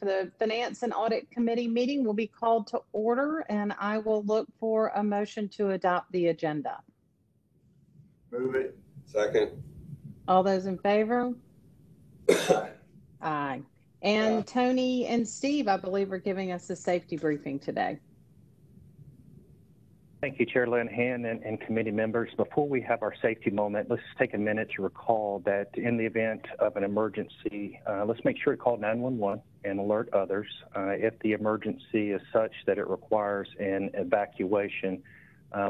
for the Finance and Audit Committee meeting will be called to order, and I will look for a motion to adopt the agenda. Move it. Second. All those in favor? Aye. And yeah. Tony and Steve, I believe, are giving us a safety briefing today. Thank you, Chair Lanahan and committee members. Before we have our safety moment, let's take a minute to recall that in the event of an emergency, let's make sure to call 911 and alert others. If the emergency is such that it requires an evacuation,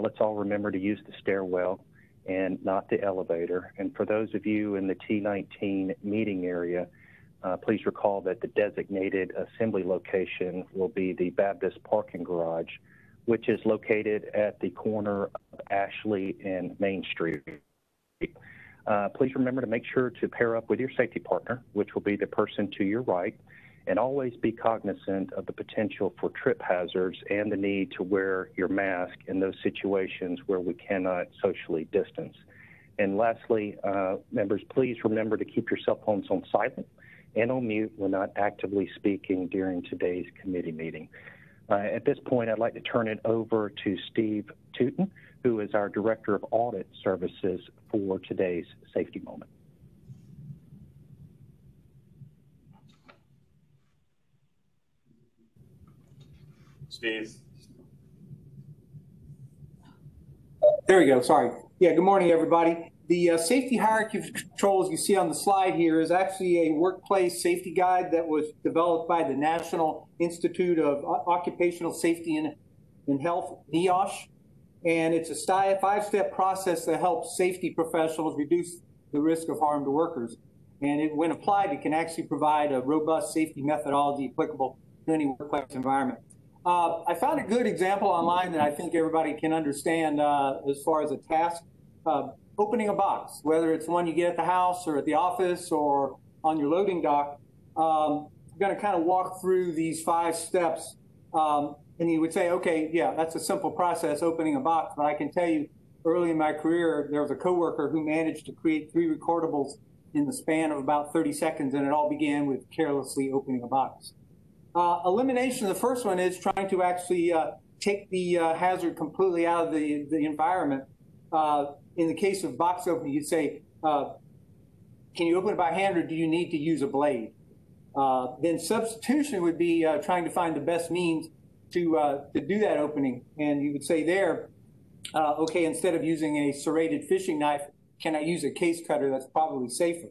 let's all remember to use the stairwell and not the elevator. And for those of you in the T19 meeting area, please recall that the designated assembly location will be the Baptist parking garage, which is located at the corner of Ashley and Main Street. Please remember to make sure to pair up with your safety partner, which will be the person to your right, and always be cognizant of the potential for trip hazards and the need to wear your mask in those situations where we cannot socially distance. And lastly, members, please remember to keep your cell phones on silent and on mute when not actively speaking during today's committee meeting. At this point, I'd like to turn it over to Steve Tuton, who is our Director of Audit Services, for today's safety moment. Steve. There we go. Sorry. Yeah, good morning, everybody. The safety hierarchy of controls you see on the slide here is actually a workplace safety guide that was developed by the National Institute of Occupational Safety and Health, NIOSH. And it's a five-step process that helps safety professionals reduce the risk of harm to workers. And it, when applied, it can actually provide a robust safety methodology applicable to any workplace environment. I found a good example online that I think everybody can understand as far as a task. Opening a box, whether it's one you get at the house or at the office or on your loading dock, I'm going to kind of walk through these 5 steps. And you would say, okay, yeah, that's a simple process, opening a box. But I can tell you, early in my career, there was a coworker who managed to create 3 recordables in the span of about 30 seconds, and it all began with carelessly opening a box. Elimination, the first one is trying to actually take the hazard completely out of the environment. In the case of box opening, you'd say, can you open it by hand or do you need to use a blade? Then substitution would be trying to find the best means to do that opening. And you would say there, okay, instead of using a serrated fishing knife, can I use a case cutter? That's probably safer.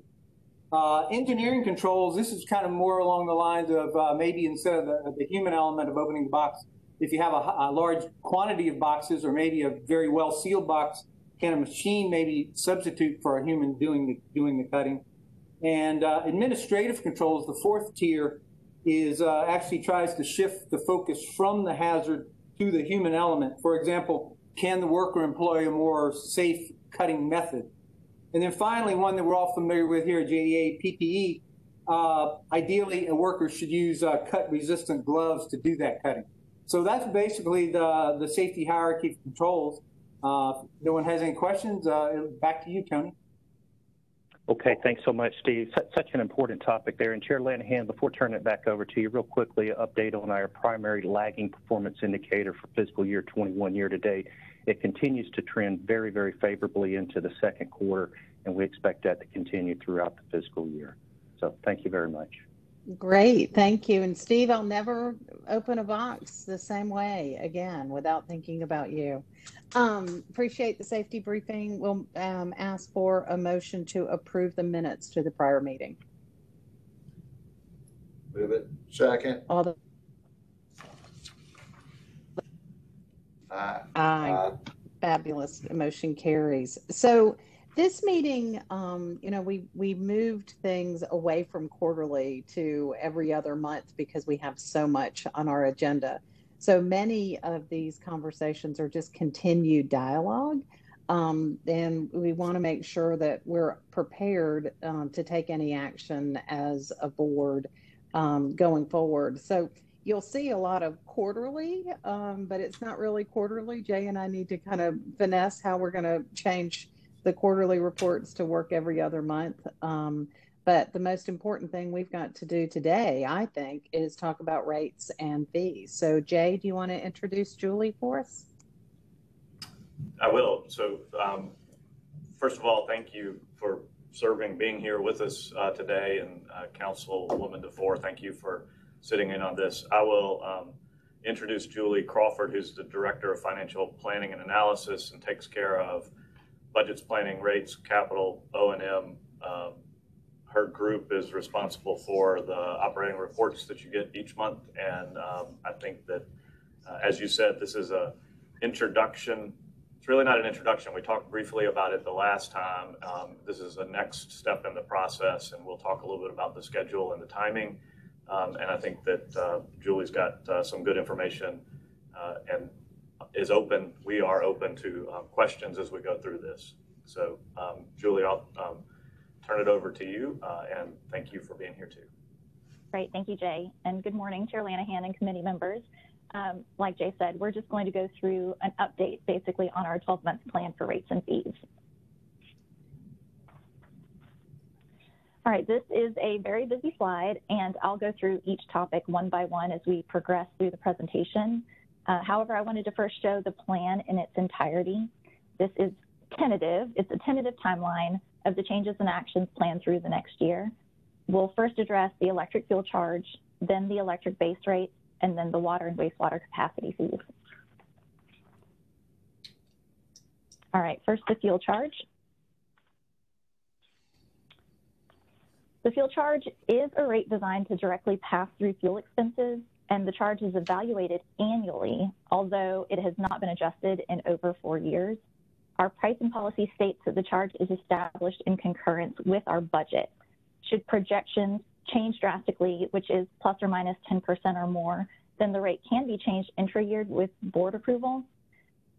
Engineering controls, this is kind of more along the lines of maybe instead of the human element of opening the box, if you have a large quantity of boxes or maybe a very well sealed box, can a machine maybe substitute for a human doing the cutting? And administrative controls, the 4th tier, is actually tries to shift the focus from the hazard to the human element. For example, can the worker employ a more safe cutting method? And then finally, one that we're all familiar with here at JEA, PPE, ideally a worker should use cut-resistant gloves to do that cutting. So that's basically the safety hierarchy of controls. If no one has any questions, back to you, Tony. Okay, thanks so much, Steve. Such an important topic there. And Chair Lanahan, before turning it back over to you, real quickly, an update on our primary lagging performance indicator for fiscal year 21 year to date. It continues to trend very, very favorably into the 2nd quarter, and we expect that to continue throughout the fiscal year. So thank you very much. Great, thank you. And Steve, I'll never open a box the same way again without thinking about you. Appreciate the safety briefing. We'll ask for a motion to approve the minutes to the prior meeting. Move it. Second. All the Aye. Fabulous. Motion carries. So this meeting, you know, we moved things away from quarterly to every other month because we have so much on our agenda. So many of these conversations are just continued dialogue, and we want to make sure that we're prepared to take any action as a board going forward. So you'll see a lot of quarterly, but it's not really quarterly. Jay and I need to kind of finesse how we're going to change the quarterly reports to work every other month. But the most important thing we've got to do today, I think, is talk about rates and fees. So Jay, do you want to introduce Julie for us? I will. So first of all, thank you for serving, being here with us today, and Councilwoman DeFore, thank you for sitting in on this. I will introduce Julie Crawford, who's the Director of Financial Planning and Analysis and takes care of budgets, planning, rates, capital, O&M. Her group is responsible for the operating reports that you get each month, and I think that, as you said, this is an introduction. It's really not an introduction. We talked briefly about it the last time. This is the next step in the process, and we'll talk a little bit about the schedule and the timing. And I think that Julie's got some good information and is open. We are open to questions as we go through this. So, Julie, I'll turn it over to you, and thank you for being here too. Great, thank you, Jay. And good morning, Chair Lanahan and committee members. Like Jay said, we're just going to go through an update basically on our 12-month plan for rates and fees. All right, this is a very busy slide, and I'll go through each topic one by one as we progress through the presentation. However, I wanted to first show the plan in its entirety. This is tentative. It's a tentative timeline of the changes and actions planned through the next year. We'll first address the electric fuel charge, then the electric base rate, and then the water and wastewater capacity fees. All right, first the fuel charge. The fuel charge is a rate designed to directly pass through fuel expenses, and the charge is evaluated annually, although it has not been adjusted in over 4 years. Our pricing policy states that the charge is established in concurrence with our budget. Should projections change drastically, which is plus or minus 10% or more, then the rate can be changed intra-year with board approval.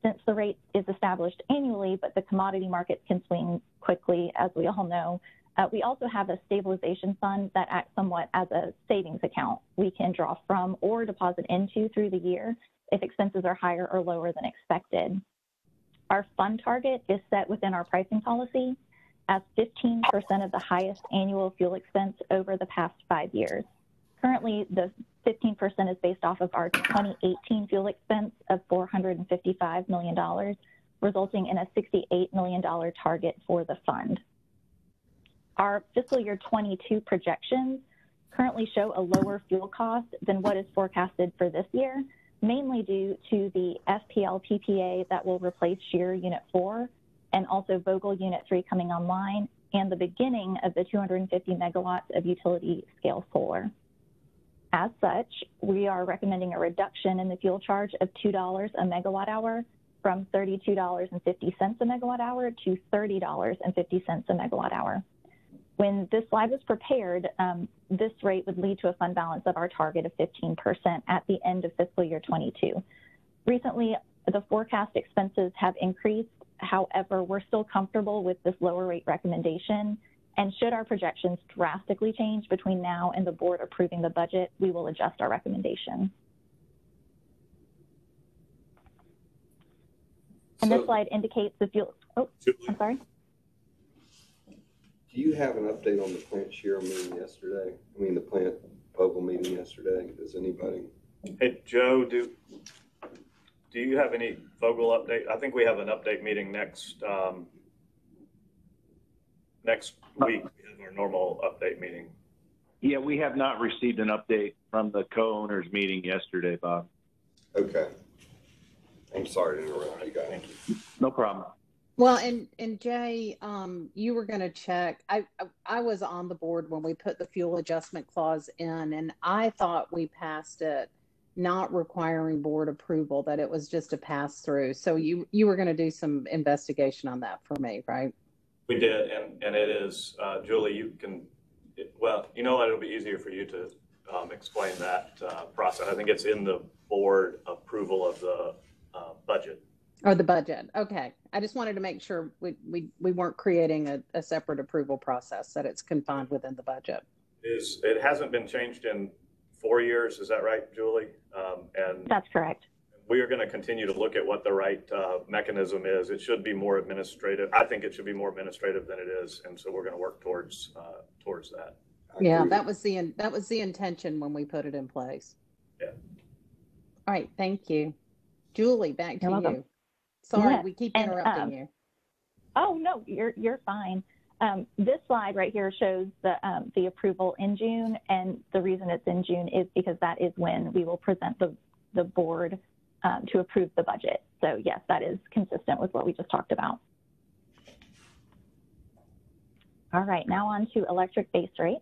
Since the rate is established annually, but the commodity markets can swing quickly, as we all know, we also have a stabilization fund that acts somewhat as a savings account we can draw from or deposit into through the year if expenses are higher or lower than expected. Our fund target is set within our pricing policy as 15% of the highest annual fuel expense over the past 5 years. Currently, the 15% is based off of our 2018 fuel expense of $455 million, resulting in a $68 million target for the fund. Our fiscal year 22 projections currently show a lower fuel cost than what is forecasted for this year, mainly due to the FPL PPA that will replace Scherer Unit 4 and also Vogel Unit 3 coming online and the beginning of the 250 megawatts of utility scale solar. As such, we are recommending a reduction in the fuel charge of $2 a megawatt hour from $32.50 a megawatt hour to $30.50 a megawatt hour. When this slide was prepared, this rate would lead to a fund balance of our target of 15% at the end of fiscal year 22. Recently, the forecast expenses have increased. However, we're still comfortable with this lower rate recommendation. And should our projections drastically change between now and the board approving the budget, we will adjust our recommendation. And so this slide indicates the fuel. Oh, I'm sorry. Do you have an update on the plant Scherer meeting yesterday? I mean, the plant Vogel meeting yesterday. Does anybody? Hey, Joe, do you have any Vogel update? I think we have an update meeting next week. We have our normal update meeting. Yeah, we have not received an update from the co-owners meeting yesterday, Bob. Okay. I'm sorry to interrupt you guys. Thank you. No problem. Well, and Jay, you were going to check. I was on the board when we put the fuel adjustment clause in, and I thought we passed it not requiring board approval, that it was just a pass through. So you were going to do some investigation on that for me, right? We did, and it is, Julie, you can, well, you know what, it'll be easier for you to explain that process. I think it's in the board approval of the budget. Or the budget. Okay. I just wanted to make sure we weren't creating a separate approval process, that it's confined within the budget. It hasn't been changed in 4 years. Is that right, Julie? And that's correct. we are going to continue to look at what the right mechanism is. It should be more administrative. I think it should be more administrative than it is, and so we're going to work towards towards that. Yeah, that was the intention when we put it in place. Yeah. All right, thank you, Julie. Back to you. Sorry, yes, we keep interrupting you. Oh no, you're fine. This slide right here shows the approval in June, and the reason it's in June is because that is when we will present the board to approve the budget. So yes, that is consistent with what we just talked about. All right, now on to electric base rates.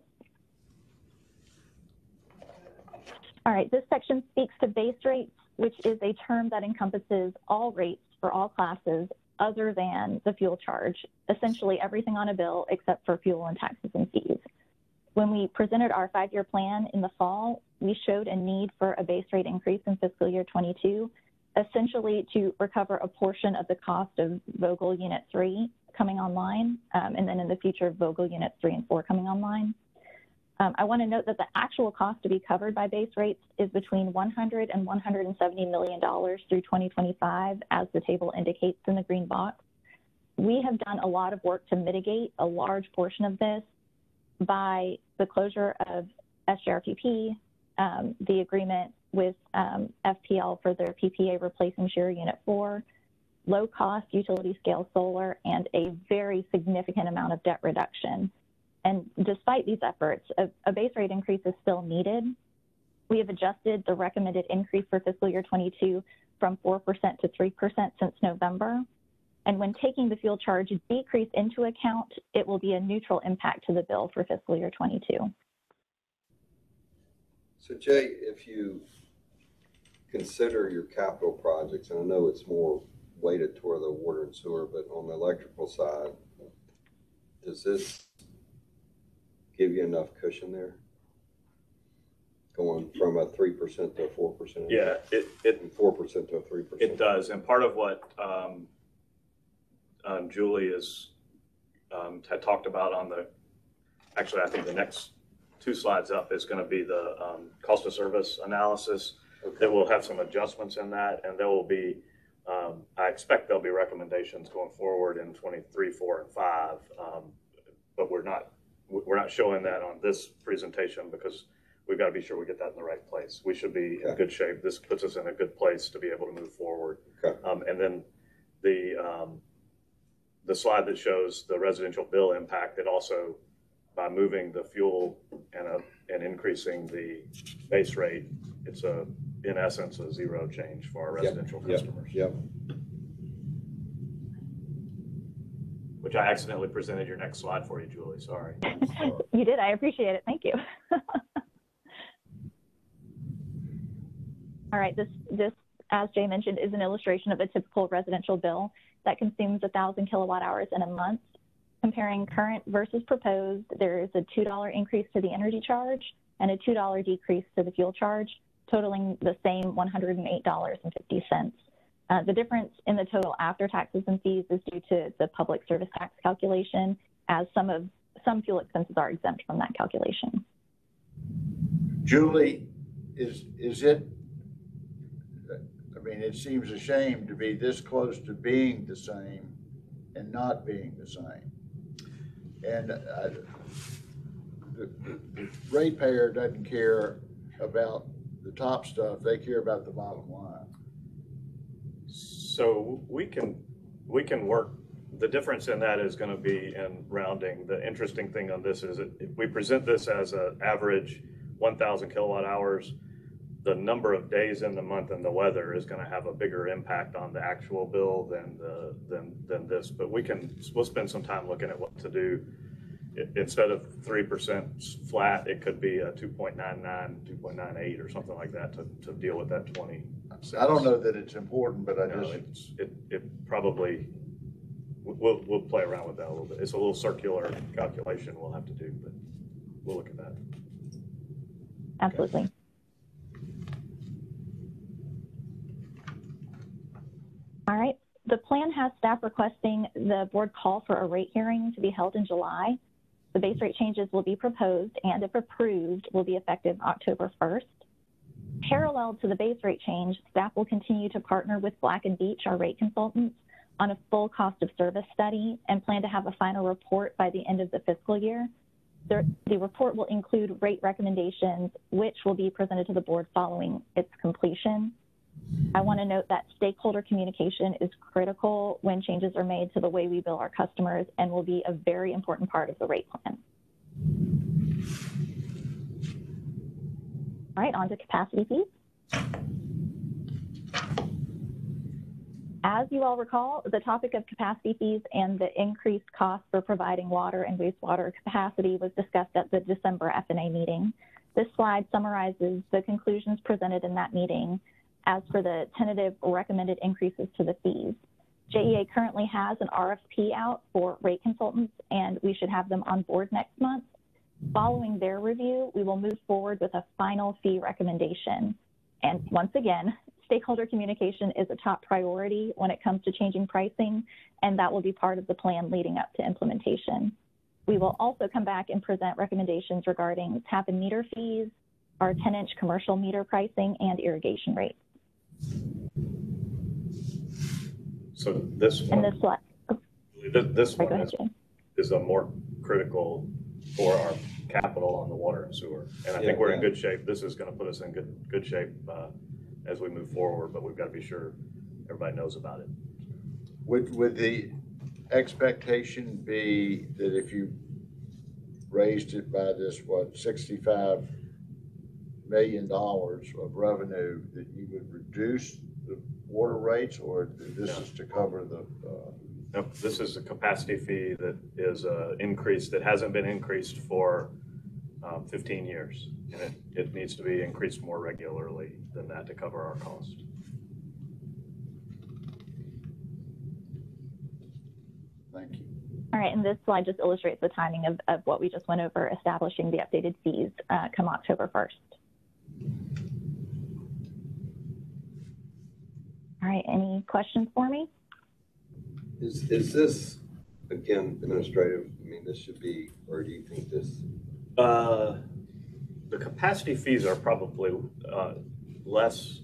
All right, this section speaks to base rates, which is a term that encompasses all rates for all classes other than the fuel charge, essentially everything on a bill except for fuel and taxes and fees. When we presented our five-year plan in the fall, we showed a need for a base rate increase in fiscal year 22, essentially to recover a portion of the cost of Vogel Unit 3 coming online, and then in the future, Vogel Units 3 and 4 coming online. I want to note that the actual cost to be covered by base rates is between $100 and $170 million through 2025, as the table indicates in the green box. We have done a lot of work to mitigate a large portion of this by the closure of SJRPP, the agreement with FPL for their PPA replacing Scherer Unit 4, low-cost utility-scale solar, and a very significant amount of debt reduction. And despite these efforts, a base rate increase is still needed. We have adjusted the recommended increase for fiscal year 22 from 4% to 3% since November. And when taking the fuel charge decrease into account, it will be a neutral impact to the bill for fiscal year 22. So Jay, if you consider your capital projects, and I know it's more weighted toward the water and sewer, but on the electrical side, does this give you enough cushion there, going from a 3% to a 4%? Yeah, it 4% to a 3%. It does, and part of what Julie has had talked about on the, actually I think the next two slides up is going to be the cost of service analysis. Okay. That will have some adjustments in that, and there will be, I expect there'll be recommendations going forward in 23, 4, and 5, but we're not showing that on this presentation because we've got to be sure we get that in the right place. We should be in good shape. This puts us in a good place to be able to move forward. Okay. And then the slide that shows the residential bill impact, it also, by moving the fuel and increasing the base rate, it's in essence a zero change for our residential customers. Yep. Which I accidentally presented your next slide for you, Julie. Sorry. You did. I appreciate it. Thank you. All right. This, as Jay mentioned, is an illustration of a typical residential bill that consumes 1,000 kilowatt hours in a month. Comparing current versus proposed, there is a $2 increase to the energy charge and a $2 decrease to the fuel charge, totaling the same $108.50. The difference in the total after taxes and fees is due to the public service tax calculation, as some fuel expenses are exempt from that calculation. Julie, is it, I mean, it seems a shame to be this close to being the same and not being the same. And the ratepayer doesn't care about the top stuff, they care about the bottom line. So we can work. The difference in that is going to be in rounding. The interesting thing on this is that if we present this as an average 1,000 kilowatt hours, the number of days in the month and the weather is going to have a bigger impact on the actual bill than this. But we'll spend some time looking at what to do. Instead of 3% flat, it could be a 2.99, 2.98 or something like that to deal with that 20. I don't know that it's important, but it probably, we'll play around with that a little bit. It's a little circular calculation we'll have to do, but we'll look at that. Absolutely. Okay. All right. The plan has staff requesting the board call for a rate hearing to be held in July. The base rate changes will be proposed and, if approved, will be effective October 1st. Parallel to the base rate change, staff will continue to partner with Black and Veatch, our rate consultants, on a full cost of service study and plan to have a final report by the end of the fiscal year. The report will include rate recommendations, which will be presented to the board following its completion. I want to note that stakeholder communication is critical when changes are made to the way we bill our customers and will be a very important part of the rate plan. All right, on to capacity fees. As you all recall, the topic of capacity fees and the increased cost for providing water and wastewater capacity was discussed at the December F&A meeting. This slide summarizes the conclusions presented in that meeting as for the tentative recommended increases to the fees. JEA currently has an RFP out for rate consultants, and we should have them on board next month. Following their review, we will move forward with a final fee recommendation. And once again, stakeholder communication is a top priority when it comes to changing pricing, and that will be part of the plan leading up to implementation. We will also come back and present recommendations regarding tap and meter fees, our 10-inch commercial meter pricing, and irrigation rates. So this one, and this one is a more critical for our capital on the water and sewer. And I think we're in good shape. This is going to put us in good shape as we move forward, but we've got to be sure everybody knows about it. Would the expectation be that if you raised it by this, what, $65 million of revenue, that you would reduce the water rates, or this is to cover the... Nope, this is a capacity fee that is increased, that hasn't been increased for 15 years, and it needs to be increased more regularly than that to cover our cost. Thank you. All right, and this slide just illustrates the timing of what we just went over, establishing the updated fees come October 1st. All right, any questions for me? Is this, again, administrative? I mean, this should be, or do you think this? The capacity fees are probably less.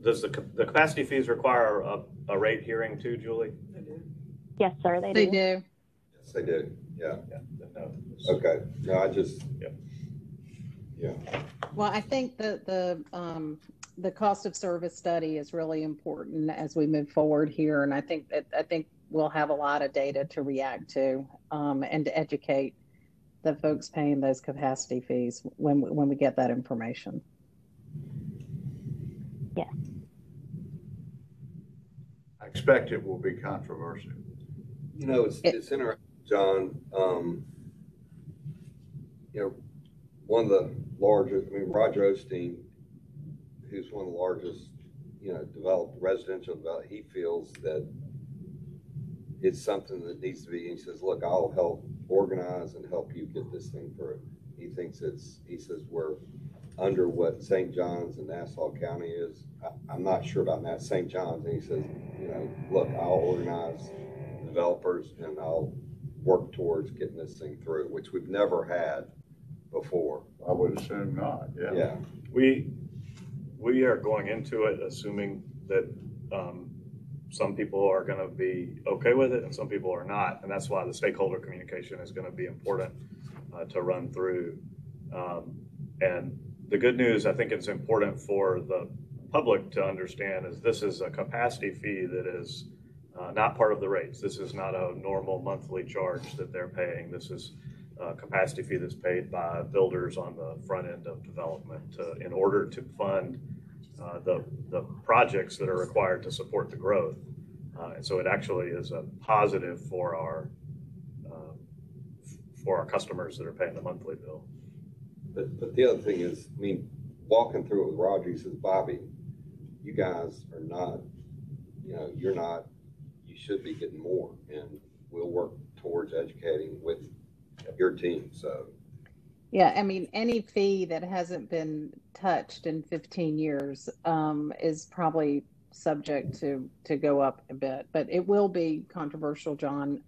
Does the capacity fees require a rate hearing too, Julie? They do. Yes, sir, they do. They do. Yes, they do. Yeah. Okay. No, I just. Yeah. Yeah. Well, I think that the cost of service study is really important as we move forward here, and I think we'll have a lot of data to react to and to educate the folks paying those capacity fees when we get that information. Yes. I expect it will be controversial. You know, it's interesting, John. You know, one of the largest, I mean, Roger Osteen, who's one of the largest, you know, developed residential development, he feels that it's something that needs to be, and he says, look, I'll help organize and help you get this thing through. He thinks it's, he says, we're under what St. John's and Nassau County is. I'm not sure about that, St. John's. And he says, you know, look, I'll organize developers and I'll work towards getting this thing through, which we've never had before. I would assume not, yeah. We are going into it assuming that some people are going to be okay with it and some people are not, and that's why the stakeholder communication is going to be important to run through. And the good news, I think it's important for the public to understand, is this is a capacity fee that is not part of the rates. This is not a normal monthly charge that they're paying. This is a capacity fee that's paid by builders on the front end of development in order to fund the projects that are required to support the growth, and so it actually is a positive for our customers that are paying the monthly bill. But the other thing is, I mean, walking through it with Roger, he says, Bobby, you guys are not, you know, you're not, you should be getting more, and we'll work towards educating with your team. So yeah, I mean, any fee that hasn't been touched in 15 years is probably subject to go up a bit, but it will be controversial, John.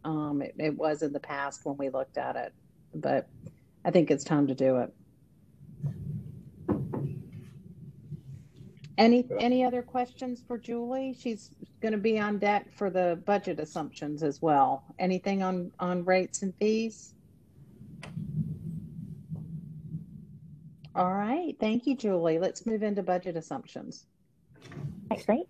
It was in the past when we looked at it, but I think it's time to do it. Any other questions for Julie? She's going to be on deck for the budget assumptions as well. Anything on rates and fees? All right, thank you, Julie. Let's move into budget assumptions. That's great.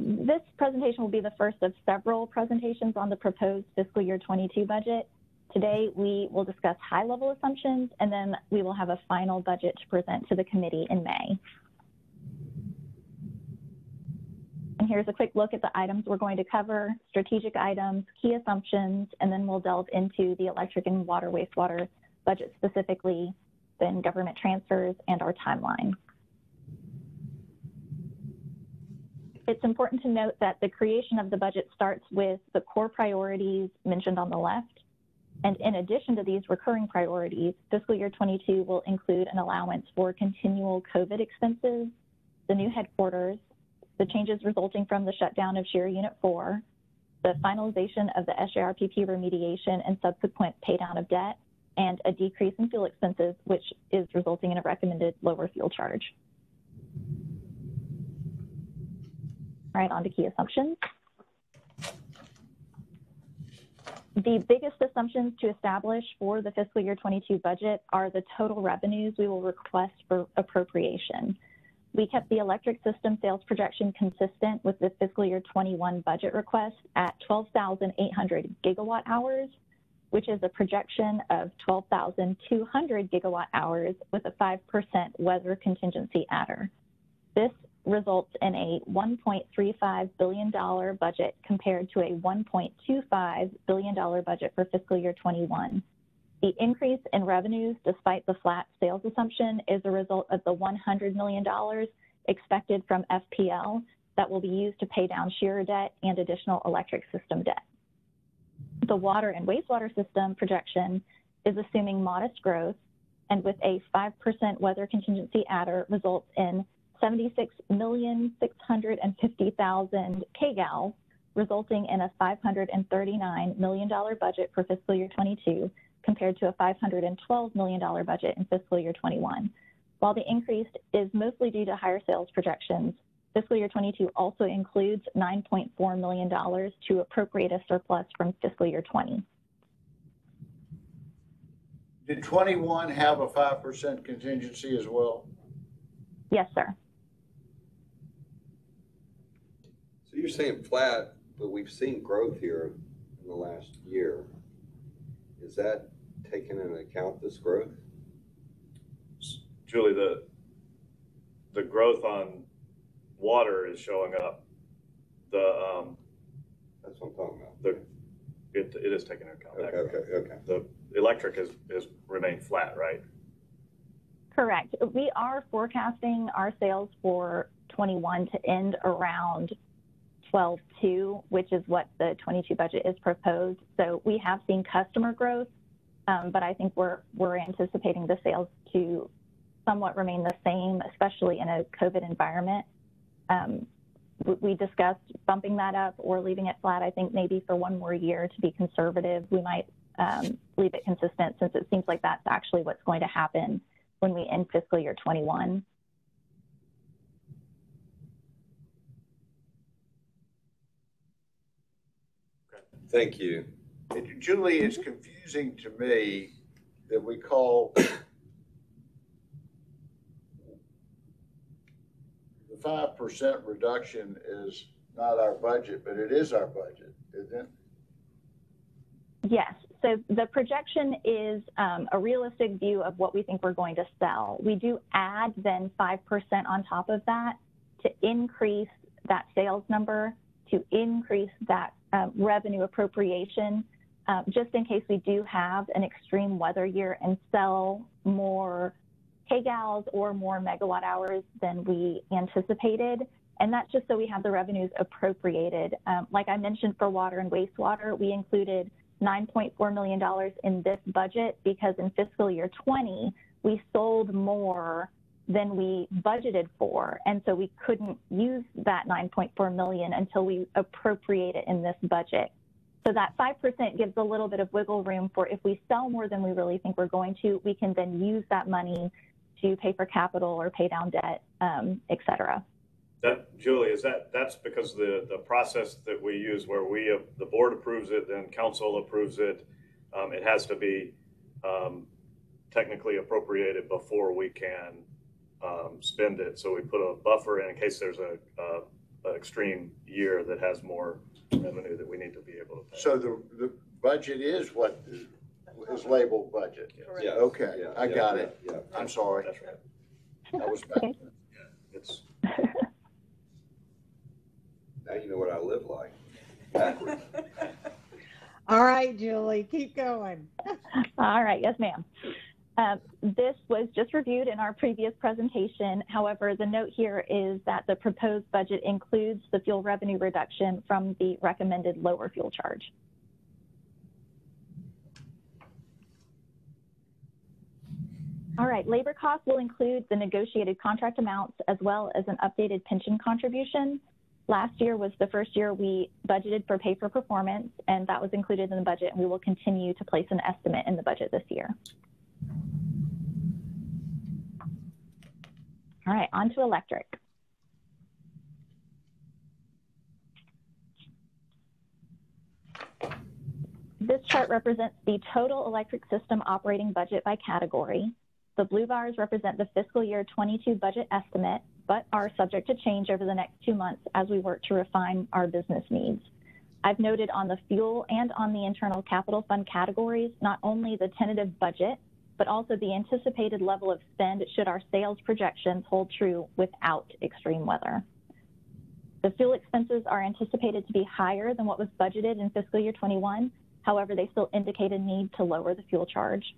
This presentation will be the first of several presentations on the proposed fiscal year 22 budget. Today, we will discuss high-level assumptions, and then we will have a final budget to present to the committee in May. And here's a quick look at the items we're going to cover: strategic items, key assumptions, and then we'll delve into the electric and water wastewater budget specifically, then government transfers and our timeline. It's important to note that the creation of the budget starts with the core priorities mentioned on the left. And in addition to these recurring priorities, fiscal year 22 will include an allowance for continual COVID expenses, the new headquarters, the changes resulting from the shutdown of Scherer Unit 4, the finalization of the SJRPP remediation and subsequent pay down of debt, and a decrease in fuel expenses, which is resulting in a recommended lower fuel charge. All right, on to key assumptions. The biggest assumptions to establish for the fiscal year 22 budget are the total revenues we will request for appropriation. We kept the electric system sales projection consistent with the fiscal year 21 budget request at 12,800 gigawatt hours, which is a projection of 12,200 gigawatt hours with a 5% weather contingency adder. This results in a $1.35 billion budget compared to a $1.25 billion budget for fiscal year 21. The increase in revenues, despite the flat sales assumption, is a result of the $100 million expected from FPL that will be used to pay down Scherer debt and additional electric system debt. The water and wastewater system projection is assuming modest growth, and with a 5% weather contingency adder results in 76,650,000 kcal, resulting in a $539 million budget for fiscal year 22, compared to a $512 million budget in fiscal year 21. While the increase is mostly due to higher sales projections, fiscal year 22 also includes $9.4 million to appropriate a surplus from fiscal year 20. Did 21 have a 5% contingency as well? Yes, sir. So you're saying flat, but we've seen growth here in the last year. Is that taking into account this growth? Julie, the growth on water is showing up. That's what I'm talking about. It is taking into account. Okay. The electric is remained flat, right? Correct. We are forecasting our sales for 21 to end around 12.2, which is what the 22 budget is proposed. So we have seen customer growth, but I think we're anticipating the sales to somewhat remain the same, especially in a COVID environment. We discussed bumping that up or leaving it flat. I think maybe for one more year to be conservative, we might leave it consistent, since it seems like that's actually what's going to happen when we end fiscal year 21. Thank you. And Julie, it's confusing to me that we call the 5% reduction is not our budget, but it is our budget, isn't it? Yes. So the projection is a realistic view of what we think we're going to sell. We do add then 5% on top of that to increase that sales number, to increase that revenue appropriation, just in case we do have an extreme weather year and sell more kgals or more megawatt hours than we anticipated. And that's just so we have the revenues appropriated. Like I mentioned, for water and wastewater, we included $9.4 million in this budget because in fiscal year 20, we sold more than we budgeted for, and so we couldn't use that 9.4 million until we appropriate it in this budget. So that 5% gives a little bit of wiggle room for if we sell more than we really think we're going to, we can then use that money to pay for capital or pay down debt, et cetera. That, Julie, is that's because the process that we use where the board approves it, then council approves it, it has to be technically appropriated before we can spend it. So we put a buffer in case there's a extreme year that has more revenue that we need to be able to pay. So the budget is what is labeled budget. Yes. Yes. Okay, yeah. I got it. Yeah. I'm sorry. That's right. That was bad. Okay. Yeah. It's. Now you know what I live like. Backward. All right, Julie, keep going. All right, yes, ma'am. This was just reviewed in our previous presentation. However, the note here is that the proposed budget includes the fuel revenue reduction from the recommended lower fuel charge. All right, labor costs will include the negotiated contract amounts as well as an updated pension contribution. Last year was the first year we budgeted for pay for performance, and that was included in the budget, and we will continue to place an estimate in the budget this year. All right, on to electric. This chart represents the total electric system operating budget by category. The blue bars represent the fiscal year 22 budget estimate, but are subject to change over the next 2 months as we work to refine our business needs. I've noted on the fuel and on the internal capital fund categories, not only the tentative budget, but also the anticipated level of spend should our sales projections hold true without extreme weather. The fuel expenses are anticipated to be higher than what was budgeted in fiscal year 21. However, they still indicate a need to lower the fuel charge.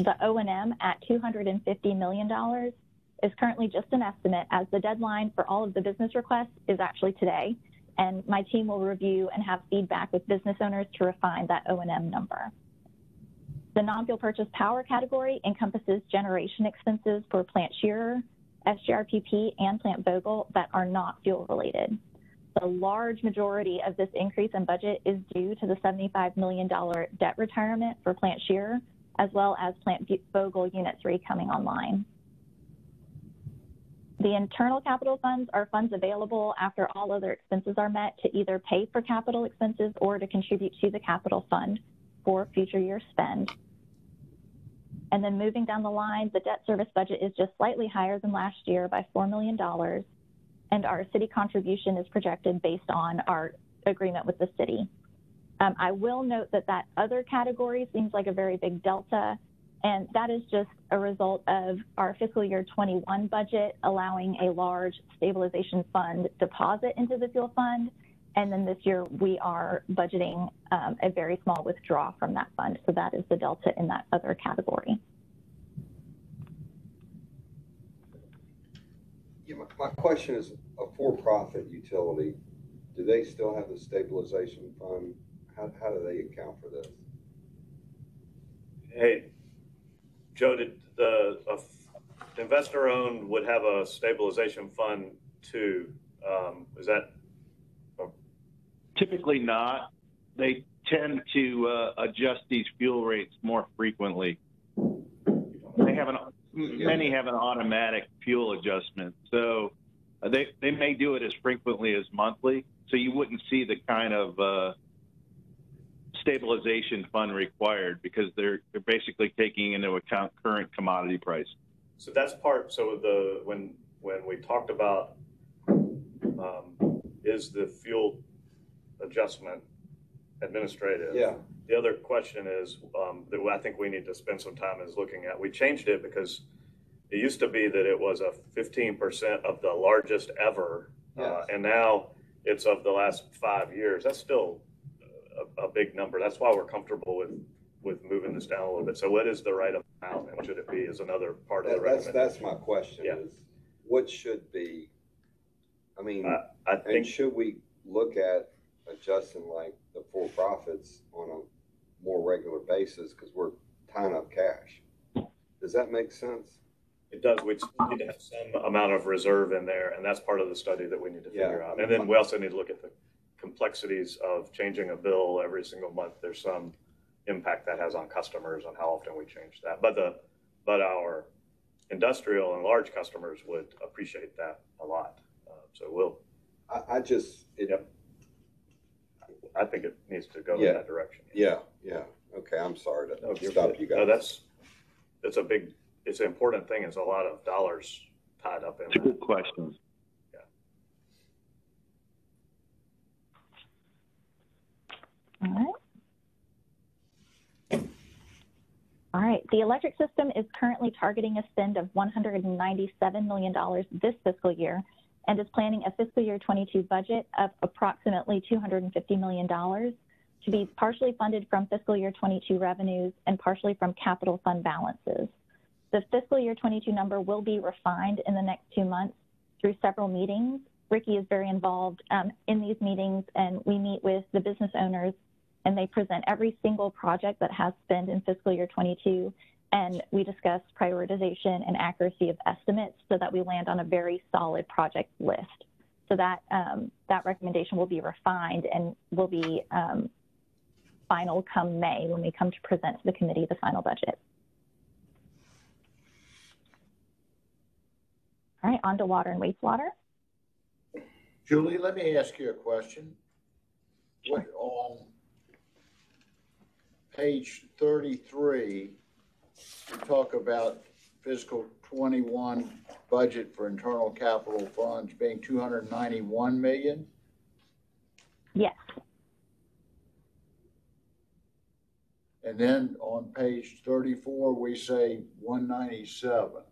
The O&M at $250 million is currently just an estimate, as the deadline for all of the business requests is actually today, and my team will review and have feedback with business owners to refine that O&M number. The non-fuel purchase power category encompasses generation expenses for Plant Scherer, SJRPP, and Plant Vogel that are not fuel related. The large majority of this increase in budget is due to the $75 million debt retirement for Plant Scherer, as well as Plant Vogel Unit 3 coming online. The internal capital funds are funds available after all other expenses are met to either pay for capital expenses or to contribute to the capital fund for future year spend. And then moving down the line, the debt service budget is just slightly higher than last year by $4 million, and our city contribution is projected based on our agreement with the city. I will note that that other category seems like a very big delta, and that is just a result of our fiscal year 21 budget allowing a large stabilization fund deposit into the fuel fund, and then this year we are budgeting a very small withdrawal from that fund, so that is the delta in that other category. Yeah, my question is, a for-profit utility, do they still have the stabilization fund? How do they account for this? Hey, Joe, did the investor-owned would have a stabilization fund too? Is that? Typically not. They tend to adjust these fuel rates more frequently. They have many have an automatic fuel adjustment, so they may do it as frequently as monthly. So you wouldn't see the kind of stabilization fund required, because they're basically taking into account current commodity price. So that's part. So when we talked about is the fuel adjustment administrative? Yeah. The other question is that I think we need to spend some time is looking at. We changed it because it used to be that it was a 15% of the largest ever, and now it's of the last 5 years. That's still a big number. That's why we're comfortable with moving this down a little bit. So what is the right amount, and what should it be is another part of the recommendation. That's my question, is what should be, I mean, I think, and should we look at adjusting like the for-profits on a more regular basis, because we're tying up cash? Does that make sense? It does. We need to have some amount of reserve in there, and that's part of the study that we need to figure out. And then we also need to look at the complexities of changing a bill every single month. There's some impact that has on customers on how often we change that. But our industrial and large customers would appreciate that a lot. So we'll. I think it needs to go in that direction. Okay, I'm sorry to stop you guys. No, that's a big, it's an important thing. It's a lot of dollars tied up in that. Good question. Yeah. All right. The electric system is currently targeting a spend of $197 million this fiscal year and is planning a fiscal year 22 budget of approximately $250 million. To be partially funded from fiscal year 22 revenues and partially from capital fund balances. The fiscal year 22 number will be refined in the next 2 months through several meetings. Ricky is very involved in these meetings, and we meet with the business owners, and they present every single project that has spend in fiscal year 22, and we discuss prioritization and accuracy of estimates so that we land on a very solid project list. So that, that recommendation will be refined and will be final come May when we come to present to the committee the final budget. All right, on to water and wastewater. Julie, let me ask you a question. Sure. What, on page 33, you talk about fiscal 21 budget for internal capital funds being $291 million? Yes. And then on page 34, we say 197.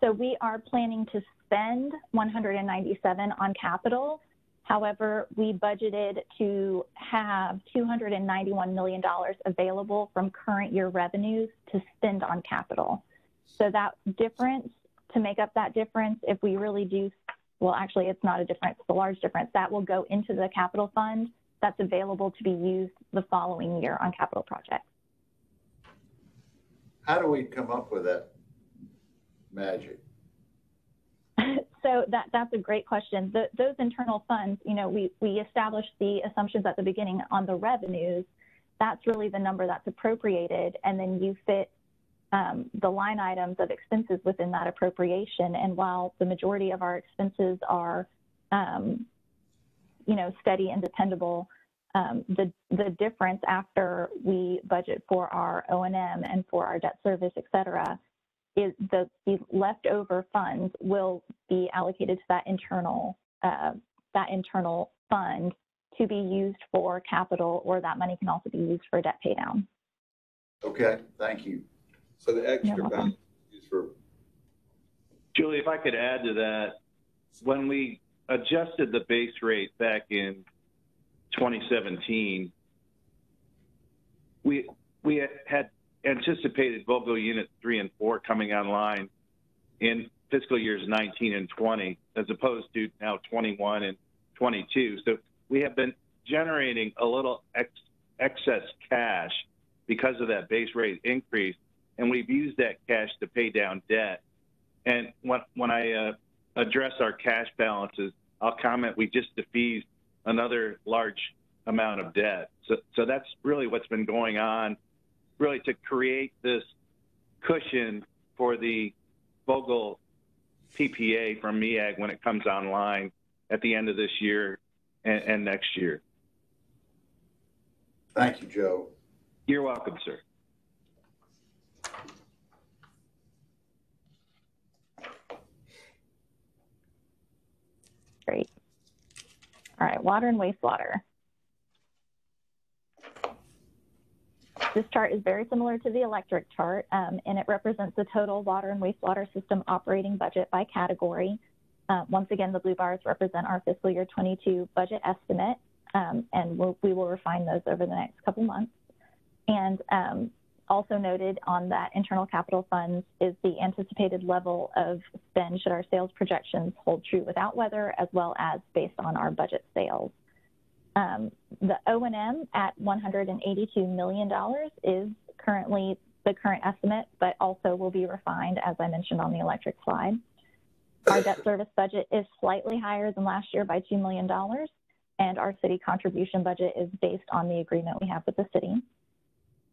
So we are planning to spend 197 on capital. However, we budgeted to have $291 million available from current year revenues to spend on capital. So that difference, to make up that difference, if we really do, well, actually, it's not a difference, it's a large difference, that will go into the capital fund. That's available to be used the following year on capital projects. How do we come up with that magic? So that's a great question. Those internal funds, you know, we established the assumptions at the beginning on the revenues. That's really the number that's appropriated, and then you fit the line items of expenses within that appropriation. And while the majority of our expenses are you know, steady and dependable, the difference after we budget for our O&M and for our debt service, et cetera, is the leftover funds will be allocated to that internal fund to be used for capital, or that money can also be used for debt pay down. Okay, thank you. So the extra balance is for... Julie, if I could add to that, when we adjusted the base rate back in 2017, we had anticipated Vogel units 3 and 4 coming online in fiscal years 19 and 20, as opposed to now 21 and 22. So we have been generating a little excess cash because of that base rate increase, and we've used that cash to pay down debt. And when I address our cash balances, I'll comment we just defeased another large amount of debt. So that's really what's been going on, really, to create this cushion for the Vogel PPA from MEAG when it comes online at the end of this year and next year. Thank you, Joe. You're welcome, sir. Great. All right, water and wastewater. This chart is very similar to the electric chart, and it represents the total water and wastewater system operating budget by category. Once again, the blue bars represent our fiscal year 22 budget estimate, and we will refine those over the next couple months. And also noted on that internal capital funds is the anticipated level of spend should our sales projections hold true without weather, as well as based on our budget sales. The O&M at $182 million is currently the current estimate, but also will be refined, as I mentioned on the electric slide. Our debt service budget is slightly higher than last year by $2 million, and our city contribution budget is based on the agreement we have with the city.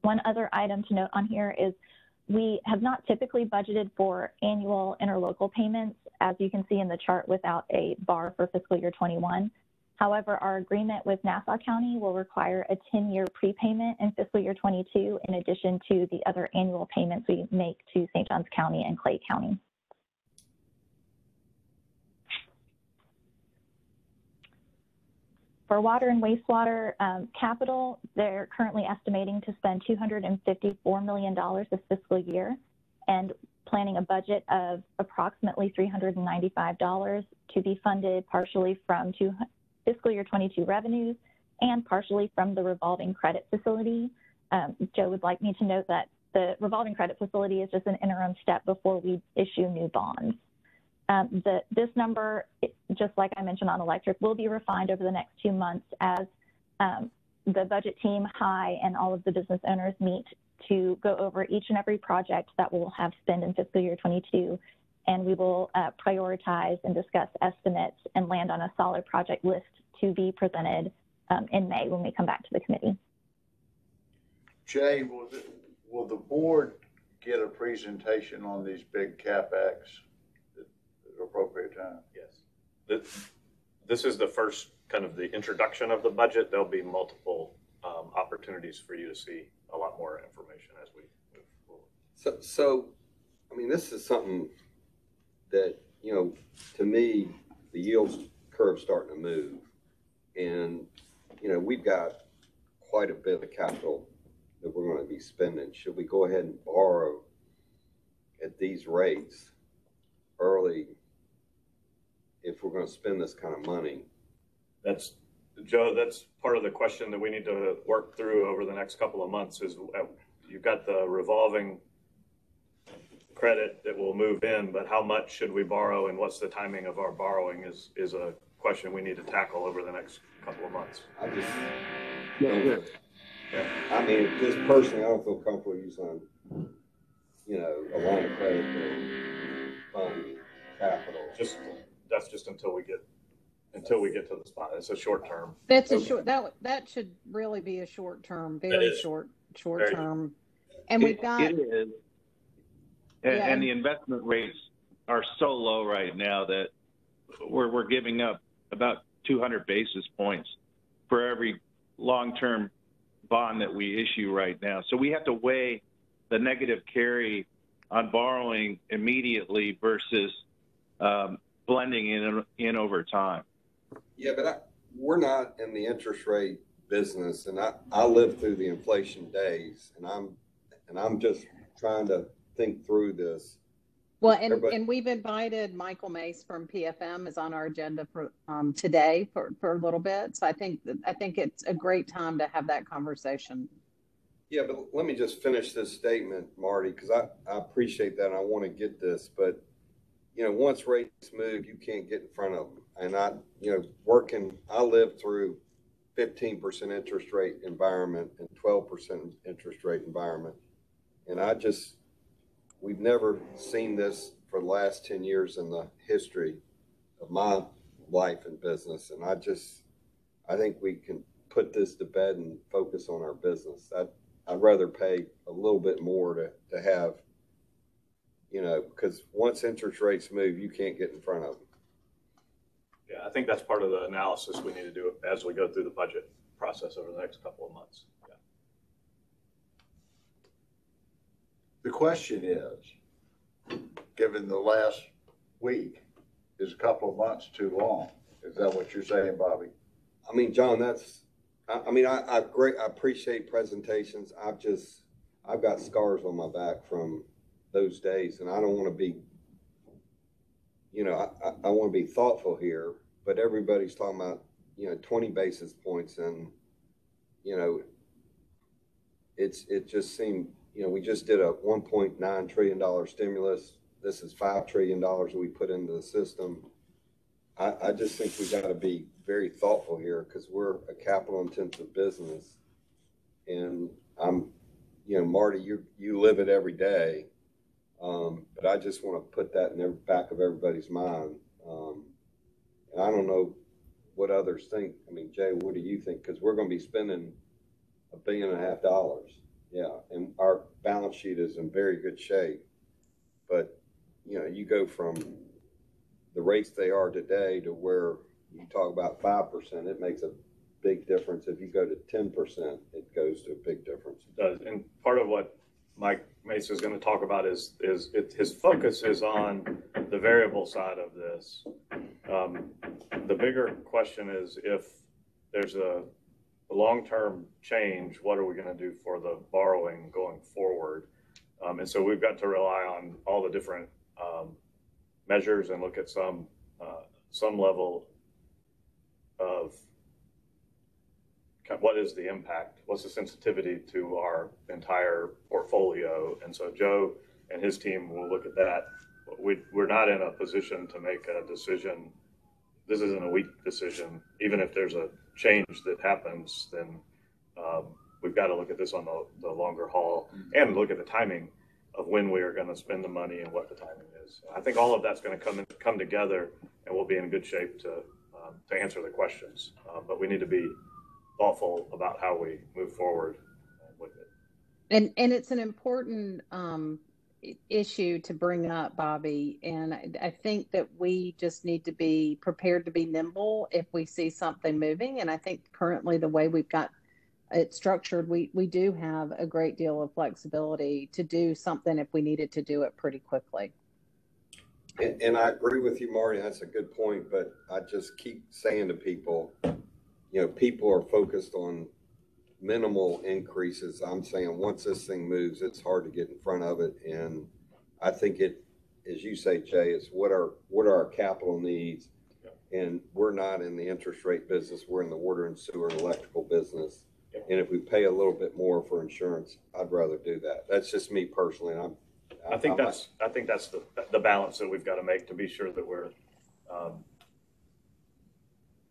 One other item to note on here is We have not typically budgeted for annual interlocal payments, as you can see in the chart, without a bar for fiscal year 21. However, our agreement with Nassau County will require a 10-year prepayment in fiscal year 22, in addition to the other annual payments we make to St. John's County and Clay County. For water and wastewater capital, they're currently estimating to spend $254 million this fiscal year and planning a budget of approximately $395 to be funded partially from fiscal year 22 revenues and partially from the revolving credit facility. Joe would like me to note that the revolving credit facility is just an interim step before we issue new bonds. This number, just like I mentioned on electric, will be refined over the next 2 months as the budget team, high, and all of the business owners meet to go over each and every project that we'll have spend in fiscal year 22, and we will prioritize and discuss estimates and land on a solid project list to be presented in May when we come back to the committee. Jay, will the board get a presentation on these big CapEx? Appropriate time. Yes. This is the first kind of the introduction of the budget. There'll be multiple opportunities for you to see a lot more information as we move forward. So, I mean, this is something that, you know, to me, the yield curve's starting to move. And, you know, we've got quite a bit of capital that we're going to be spending. Should we go ahead and borrow at these rates early if we're going to spend this kind of money? That's, Joe, that's part of the question that we need to work through over the next couple of months is you've got the revolving credit that will move in, but how much should we borrow and what's the timing of our borrowing is a question we need to tackle over the next couple of months. I just, I mean, just personally, I don't feel comfortable using, you know, a line of credit to fund capital. That's just until we get to the spot. It's a short term. That's okay. That should really be a short term, very short term. And we've got it is. And the investment rates are so low right now that we're giving up about 200 basis points for every long term bond that we issue right now. So we have to weigh the negative carry on borrowing immediately versus blending in over time. Yeah, but we're not in the interest rate business, and I lived through the inflation days, and I'm just trying to think through this. Well, and we've invited Michael Mace from PFM is on our agenda for today for a little bit. So I think it's a great time to have that conversation. Yeah, but let me just finish this statement, Marty, because I appreciate that and I want to get this, but you know, once rates move, you can't get in front of them. And I lived through 15% interest rate environment and 12% interest rate environment. And we've never seen this for the last 10 years in the history of my life and business. And I think we can put this to bed and focus on our business. I'd rather pay a little bit more to have, you know, because once interest rates move, you can't get in front of them. Yeah, I think that's part of the analysis we need to do as we go through the budget process over the next couple of months. Yeah. The question is, given the last week, is a couple of months too long? Is that what you're saying, Bobby? I mean, John, I appreciate presentations. I've got scars on my back from those days, and I don't want to be, you know, I want to be thoughtful here, but everybody's talking about, you know, 20 basis points, and you know, it just seemed, you know, we just did a $1.9 trillion stimulus. This is $5 trillion we put into the system. I just think we got to be very thoughtful here because we're a capital-intensive business, and you know, Marty, you live it every day. But I just want to put that in the back of everybody's mind. And I don't know what others think. I mean, Jay, what do you think? Because we're going to be spending $1.5 billion. Yeah, and our balance sheet is in very good shape. But, you know, you go from the rates they are today to where you talk about 5%, it makes a big difference. If you go to 10%, it goes to a big difference. It does. And part of what Mike Mace is going to talk about is his focus is on the variable side of this. The bigger question is, if there's a long-term change, what are we going to do for the borrowing going forward? And so we've got to rely on all the different measures and look at some level of what is the impact, what's the sensitivity to our entire portfolio. And so Joe and his team will look at that. We're not in a position to make a decision. This isn't a weak decision. Even if there's a change that happens, then we've got to look at this on the longer haul and look at the timing of when we are going to spend the money and what the timing is. I think all of that's going to come together, and we'll be in good shape to answer the questions. But we need to be thoughtful about how we move forward with it. And it's an important issue to bring up, Bobby. And I think that we just need to be prepared to be nimble if we see something moving. And I think currently the way we've got it structured, we do have a great deal of flexibility to do something if we needed to do it pretty quickly. And I agree with you, Marty. That's a good point. But I just keep saying to people, you know, people are focused on minimal increases. I'm saying once this thing moves, it's hard to get in front of it. And I think it, as you say, Jay, is what are our capital needs? Yeah. And we're not in the interest rate business. We're in the water and sewer and electrical business. Yeah. And if we pay a little bit more for insurance, I'd rather do that. That's just me personally. And I think that's the balance that we've got to make to be sure that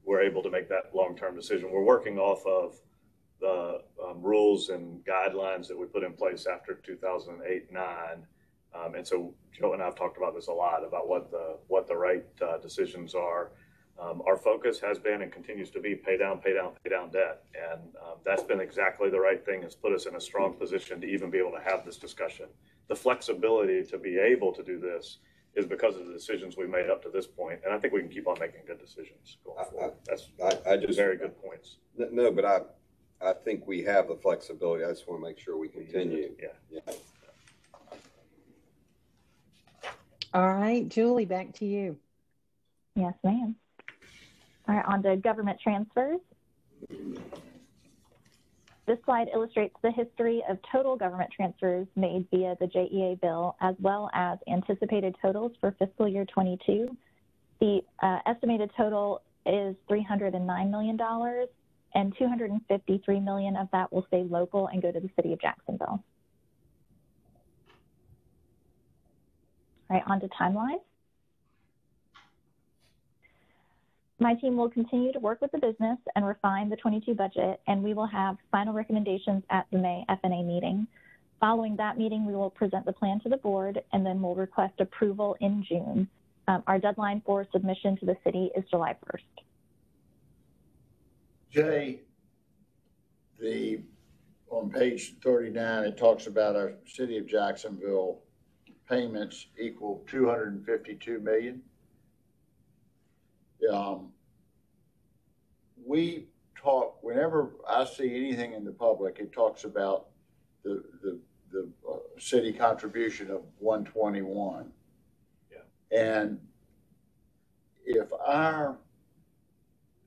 we're able to make that long-term decision. We're working off of the rules and guidelines that we put in place after 2008-9, and so Joe and I have talked about this a lot about what the right decisions are. Our focus has been and continues to be pay down debt, and that's been exactly the right thing. It's put us in a strong position to even be able to have this discussion. The flexibility to be able to do this is because of the decisions we made up to this point, and I think we can keep on making good decisions going forward. That's very good points. No, but I think we have the flexibility. I just want to make sure we continue. Yeah. All right, Julie, back to you. Yes, ma'am. All right, on to government transfers. This slide illustrates the history of total government transfers made via the JEA bill, as well as anticipated totals for fiscal year 22. The estimated total is $309 million. And $253 million of that will stay local and go to the city of Jacksonville. All right, on to timelines. My team will continue to work with the business and refine the 22 budget, and we will have final recommendations at the May FNA meeting. Following that meeting, we will present the plan to the board, and then we'll request approval in June. Our deadline for submission to the city is July 1st. Jay, on page 39, it talks about our city of Jacksonville payments equal $252 million. We talk, whenever I see anything in the public, it talks about the city contribution of 121. Yeah. And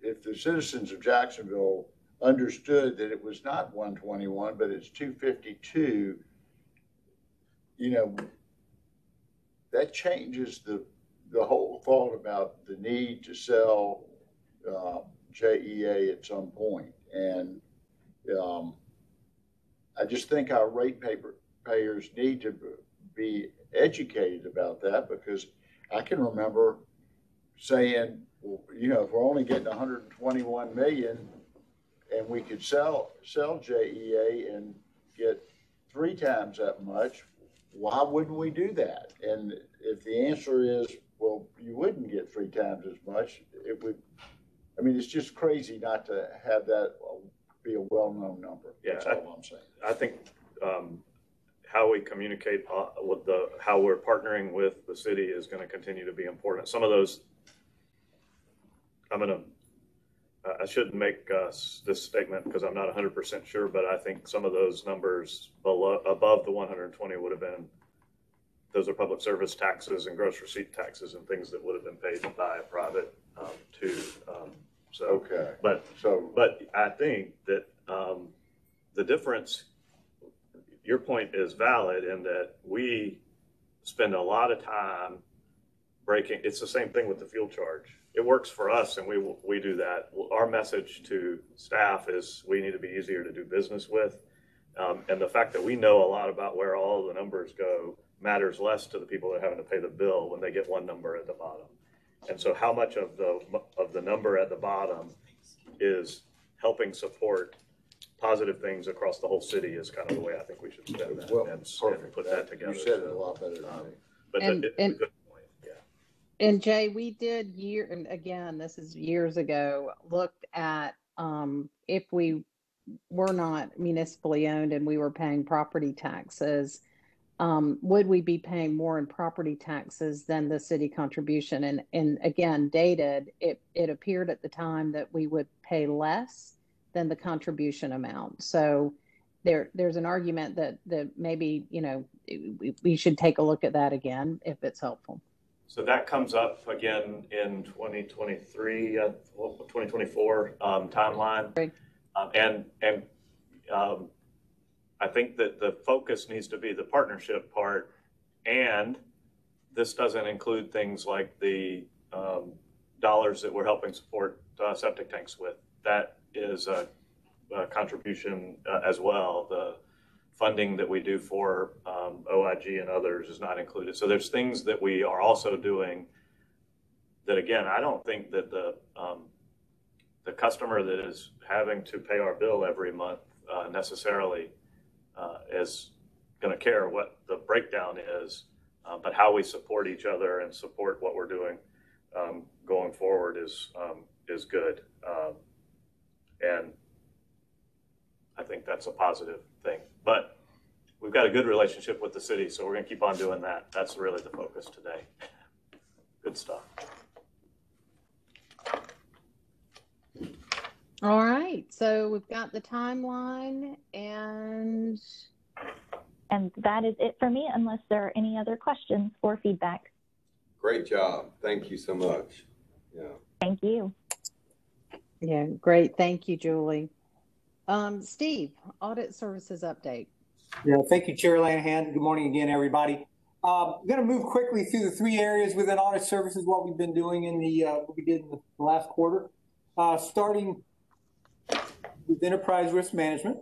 if the citizens of Jacksonville understood that it was not 121, but it's 252, you know, that changes the whole thought about the need to sell JEA at some point. And I just think our ratepayers need to be educated about that, because I can remember saying, well, you know, if we're only getting 121 million and we could sell JEA and get 3 times that much, why wouldn't we do that? And if the answer is, well, you wouldn't get 3 times as much, it would, I mean, it's just crazy not to have that be a well-known number. Yeah, that's all I'm saying. I think how we communicate with the, how we're partnering with the city is going to continue to be important. Some of those, I shouldn't make this statement because I'm not 100% sure, but I think some of those numbers above the 120 would have been, those are public service taxes and gross receipt taxes and things that would have been paid by a private too. So, okay. But I think that the difference, your point is valid in that we spend a lot of time breaking. It's the same thing with the fuel charge. It works for us, and we do that. Our message to staff is we need to be easier to do business with, and the fact that we know a lot about where all the numbers go matters less to the people that are having to pay the bill when they get one number at the bottom. And so how much of the number at the bottom is helping support positive things across the whole city is kind of the way I think we should spend that, well, and put that together. You said it a lot better than me. But it's a good point, yeah. And Jay, we did and again, this is years ago, looked at if we were not municipally owned and we were paying property taxes, would we be paying more in property taxes than the city contribution? And again, dated, it appeared at the time that we would pay less than the contribution amount. So there's an argument that maybe, you know, we should take a look at that again if it's helpful. So that comes up again in 2023, 2024 timeline. I think that the focus needs to be the partnership part, and this doesn't include things like the dollars that we're helping support septic tanks with. That is a contribution as well. The funding that we do for OIG and others is not included. So there's things that we are also doing that, again, I don't think that the customer that is having to pay our bill every month necessarily is going to care what the breakdown is, but how we support each other and support what we're doing going forward is good, and I think that's a positive thing. But we've got a good relationship with the city, so we're going to keep on doing that. That's really the focus today. Good stuff. All right, so we've got the timeline, and that is it for me, unless there are any other questions or feedback. Great job. Thank you so much. Yeah. Thank you. Yeah, great. Thank you, Julie. Steve, audit services update. Yeah, thank you, Chair Lanahan. Good morning again, everybody. I'm going to move quickly through the three areas within audit services, what we've been doing in the, what we did in the last quarter, starting with enterprise risk management.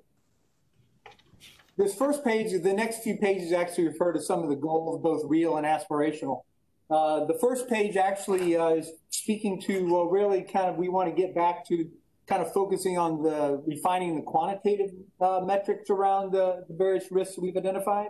This first page, the next few pages actually refer to some of the goals, both real and aspirational. The first page actually is speaking to, well, really kind of, we want to get back to kind of focusing on the refining the quantitative metrics around the various risks we've identified.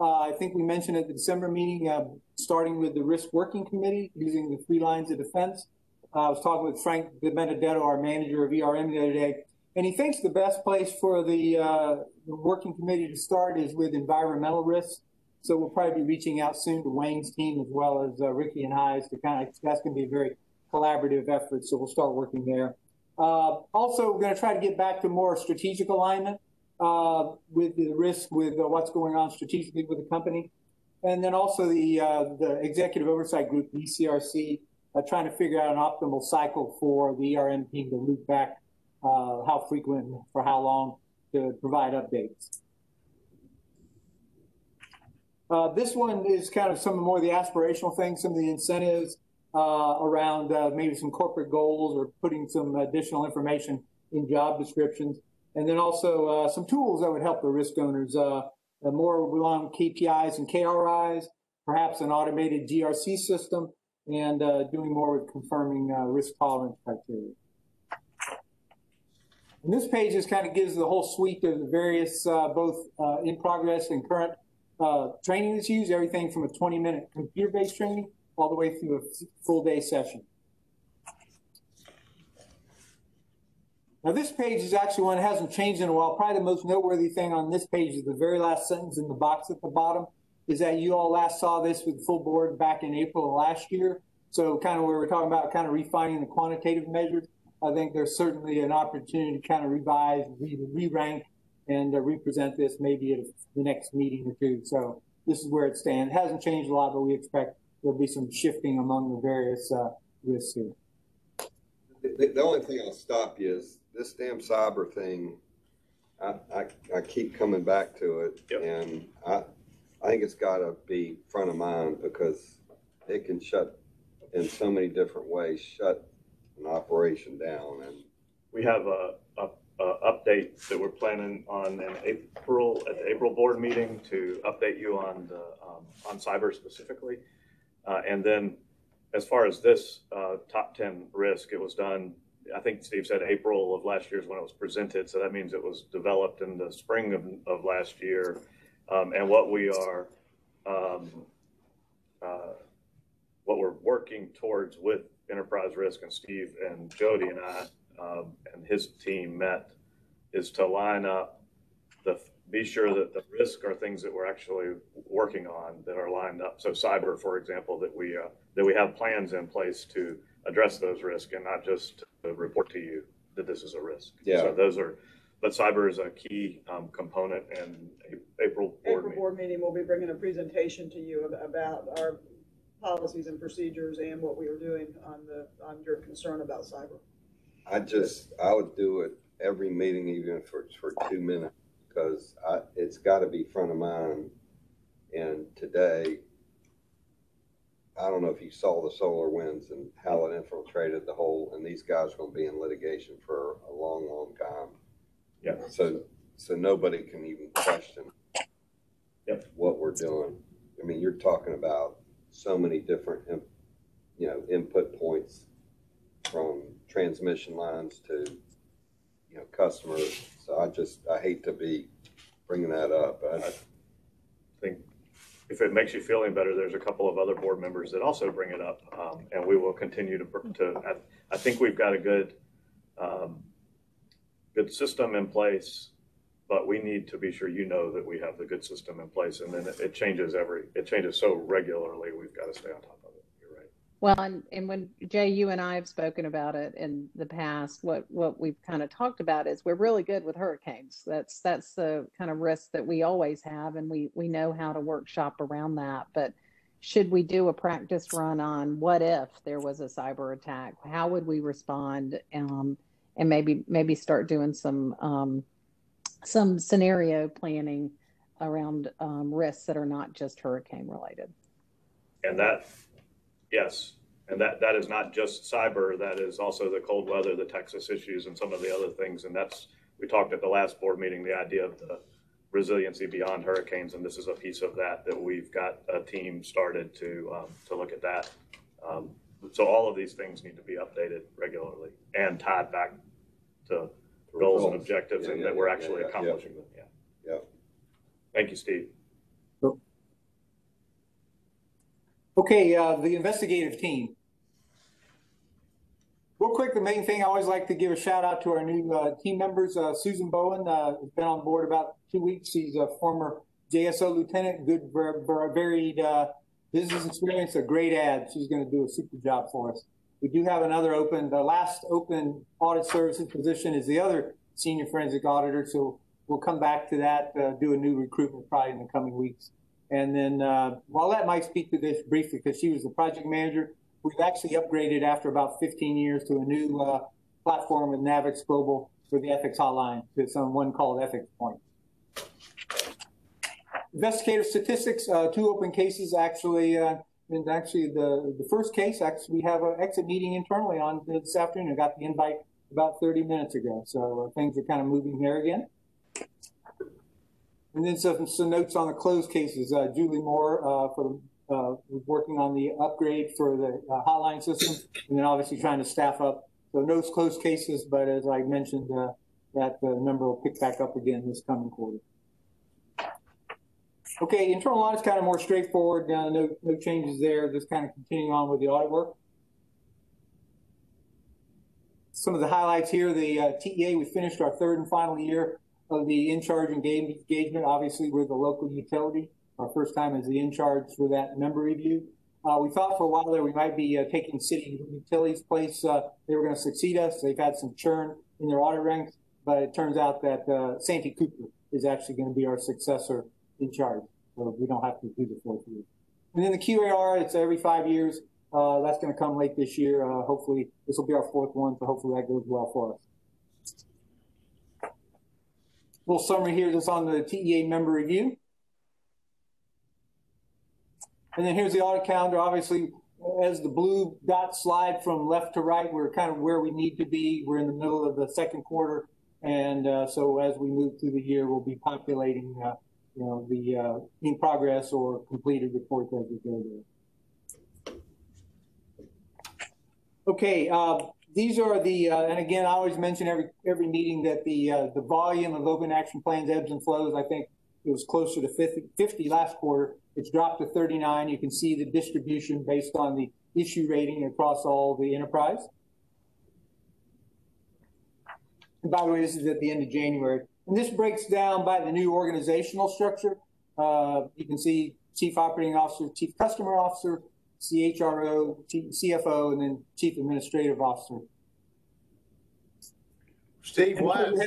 I think we mentioned at the December meeting, starting with the risk working committee, using the three lines of defense. I was talking with Frank DiBenedetto, our manager of ERM, the other day, and he thinks the best place for the working committee to start is with environmental risks. So we'll probably be reaching out soon to Wayne's team as well as Ricky and Hayes to kind of, that's going to be a very collaborative effort. So we'll start working there. Also, we're going to try to get back to more strategic alignment with the risk, with what's going on strategically with the company. And then also the executive oversight group, the ECRC, trying to figure out an optimal cycle for the ERM team to loop back. How frequent, for how long, to provide updates. This one is kind of some of more the aspirational things, some of the incentives around maybe some corporate goals or putting some additional information in job descriptions. And then also some tools that would help the risk owners, more along KPIs and KRIs, perhaps an automated GRC system, and doing more with confirming risk tolerance criteria. And this page just kind of gives the whole suite of the various both in progress and current training that's used, everything from a 20-minute computer-based training all the way through a full-day session. Now, this page is actually one that hasn't changed in a while. Probably the most noteworthy thing on this page is the very last sentence in the box at the bottom, is that you all last saw this with full board back in April of last year. So kind of where we're talking about kind of refining the quantitative measures, I think there's certainly an opportunity to kind of revise, re-rank, and represent this maybe at the next meeting or two. So this is where it stands. It hasn't changed a lot, but we expect there'll be some shifting among the various risks here. The only thing I'll stop you is this damn cyber thing. I keep coming back to it, yep. And I think it's got to be front of mind, because it can shut in so many different ways, shut an operation down. And we have a update that we're planning on in April, at the April board meeting, to update you on the on cyber specifically, and then. As far as this top 10 risk, it was done, I think Steve said April of last year is when it was presented. So that means it was developed in the spring of last year. And what we are, what we're working towards with enterprise risk, and Steve and Jody and I and his team met, is to line up, be sure that the risks are things that we're actually working on that are lined up. So cyber, for example, that we have plans in place to address those risks, and not just to report to you that this is a risk. Yeah. So those are, but cyber is a key component. And April board meeting, we'll be bringing a presentation to you about our policies and procedures and what we are doing on the your concern about cyber. I would do it every meeting, even for 2 minutes. Because it's got to be front of mind. And today, I don't know if you saw the solar winds and how it infiltrated the whole, and these guys are going to be in litigation for a long, long time. Yeah. So nobody can even question what we're doing. I mean, you're talking about so many different, input points, from transmission lines to, customers. So I hate to be bringing that up. I think if it makes you feel any better, there's a couple of other board members that also bring it up, and we will continue to I think we've got a good, good system in place, but we need to be sure that we have the good system in place, and then it changes it changes so regularly, we've got to stay on top of it. Well, and when Jay, you and I have spoken about it in the past, what we've kind of talked about is we're really good with hurricanes. That's the kind of risk that we always have, and we know how to workshop around that. But should we do a practice run on what if there was a cyber attack? How would we respond? And maybe start doing some scenario planning around risks that are not just hurricane related. And that. Yes, and that is not just cyber. That is also the cold weather, the Texas issues, and some of the other things. And we talked at the last board meeting, the idea of the resiliency beyond hurricanes, and this is a piece of that we've got a team started to look at that. So all of these things need to be updated regularly and tied back to goals and objectives, and that we're actually accomplishing them. Yeah. Thank you, Steve. Okay, the investigative team. Real quick, the main thing, I always like to give a shout out to our new team members. Susan Bowen has been on board about 2 weeks. She's a former JSO lieutenant, good varied business experience, a great add. She's going to do a super job for us. We do have another open, the last open audit services position is the other senior forensic auditor. So we'll come back to that, do a new recruitment probably in the coming weeks. And then I'll let Mike speak to this briefly, because she was the project manager. We've actually upgraded after about 15 years to a new platform with Navix Global for the ethics hotline. It's on one called Ethics Point. Investigative statistics, 2 open cases actually. And actually the first case, actually we have an exit meeting internally on this afternoon. I got the invite about 30 minutes ago. So things are kind of moving here again. And then some notes on the closed cases. Julie Moore was working on the upgrade for the hotline system, and then obviously trying to staff up. So no closed cases, but as I mentioned, that number will pick back up again this coming quarter. Okay, internal audit is kind of more straightforward. No changes there. Just kind of continuing on with the audit work. some of the highlights here, the TEA, we finished our third and final year of the in-charge engagement. Obviously, we're the local utility. Our first time as the in-charge for that member review. We thought for a while there we might be taking city utilities place. They were going to succeed us. They've had some churn in their audit ranks, but it turns out that Santee Cooper is actually going to be our successor in charge. So we don't have to do the 4th year. And then the QAR, it's every 5 years. That's going to come late this year. Hopefully, this will be our 4th one, so hopefully that goes well for us. A little summary here just on the TEA member review. And then here's the audit calendar. Obviously, as the blue dots slide from left to right, we're kind of where we need to be. We're in the middle of the 2nd quarter. And so as we move through the year, we'll be populating you know, the in progress or completed reports as we go there. Okay, these are the, and again, I always mention every meeting that the volume of open action plans ebbs and flows. I think it was closer to 50 last quarter. It's dropped to 39. You can see the distribution based on the issue rating across all the enterprise. And by the way, this is at the end of January. And this breaks down by the new organizational structure. You can see Chief Operating Officer, Chief Customer Officer, CHRO, CFO, and then Chief Administrative Officer. Steve, why does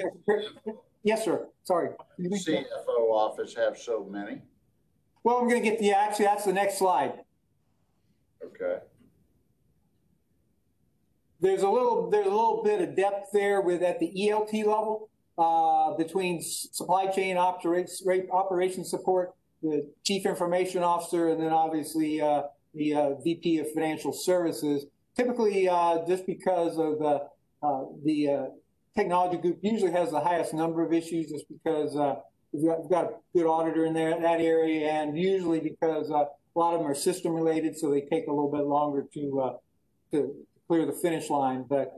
yes, sir. Sorry. CFO office have so many? Well, we're going to get the, actually, that's the next slide. Okay. There's a little bit of depth there with at the ELT level between supply chain operations support, the chief information officer, and then obviously the VP of financial services. Typically, just because of the technology group usually has the highest number of issues, just because we've got a good auditor in there in that area, and usually because a lot of them are system related, so they take a little bit longer to clear the finish line. But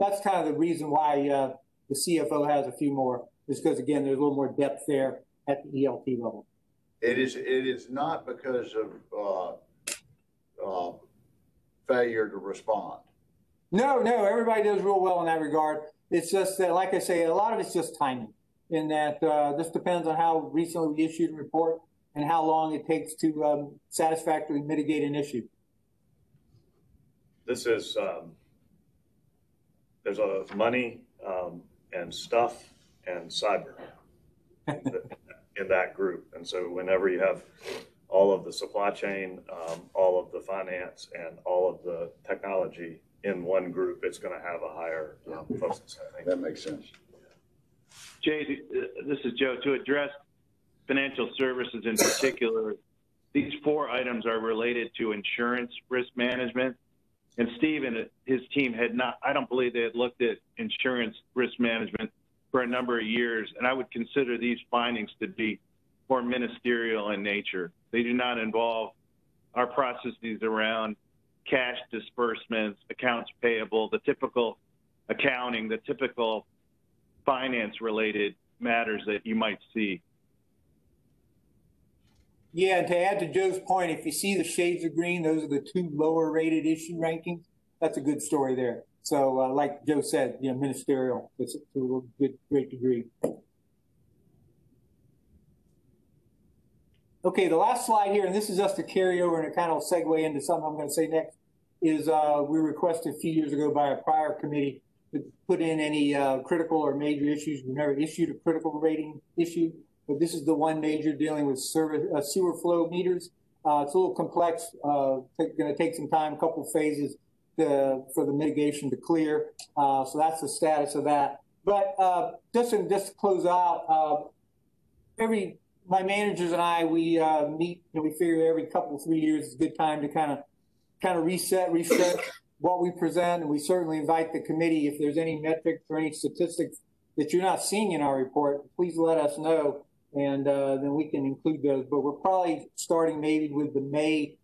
that's kind of the reason why the CFO has a few more, is because again, there's a little more depth there at the ELT level. It is not because of failure to respond. No, everybody does real well in that regard. It's just that, like I say, a lot of it's just timing. In that this depends on how recently we issued a report and how long it takes to satisfactorily mitigate an issue. This is, there's a money and stuff and cyber in that group. And so whenever you have all of the supply chain, all of the finance, and all of the technology in one group, it's going to have a higher focus, I think. That makes sense. Jay, this is Joe. To address financial services in particular, these 4 items are related to insurance risk management. And Steve and his team had not, I don't believe they had looked at insurance risk management for a number of years. And I would consider these findings to be more ministerial in nature. They do not involve our processes around cash disbursements, accounts payable, the typical accounting, the typical finance-related matters that you might see. Yeah, and to add to Joe's point, if you see the shades of green, those are the 2 lower-rated issue rankings. That's a good story there. So, like Joe said, you know, ministerial, it's to a good, great degree. Okay, the last slide here, and this is just a carryover and a kind of segue into something I'm going to say next, is we requested a few years ago by a prior committee to put in any critical or major issues. We've never issued a critical rating issue, but this is the one major dealing with sewer flow meters. It's a little complex, going to take some time, a couple phases for the mitigation to clear. So that's the status of that. But just to close out, my managers and I, we meet, and we figure every couple, 3 years is a good time to kind of reset. What we present, and we certainly invite the committee, if there's any metrics or any statistics that you're not seeing in our report, please let us know, and then we can include those. But we're probably starting maybe with the May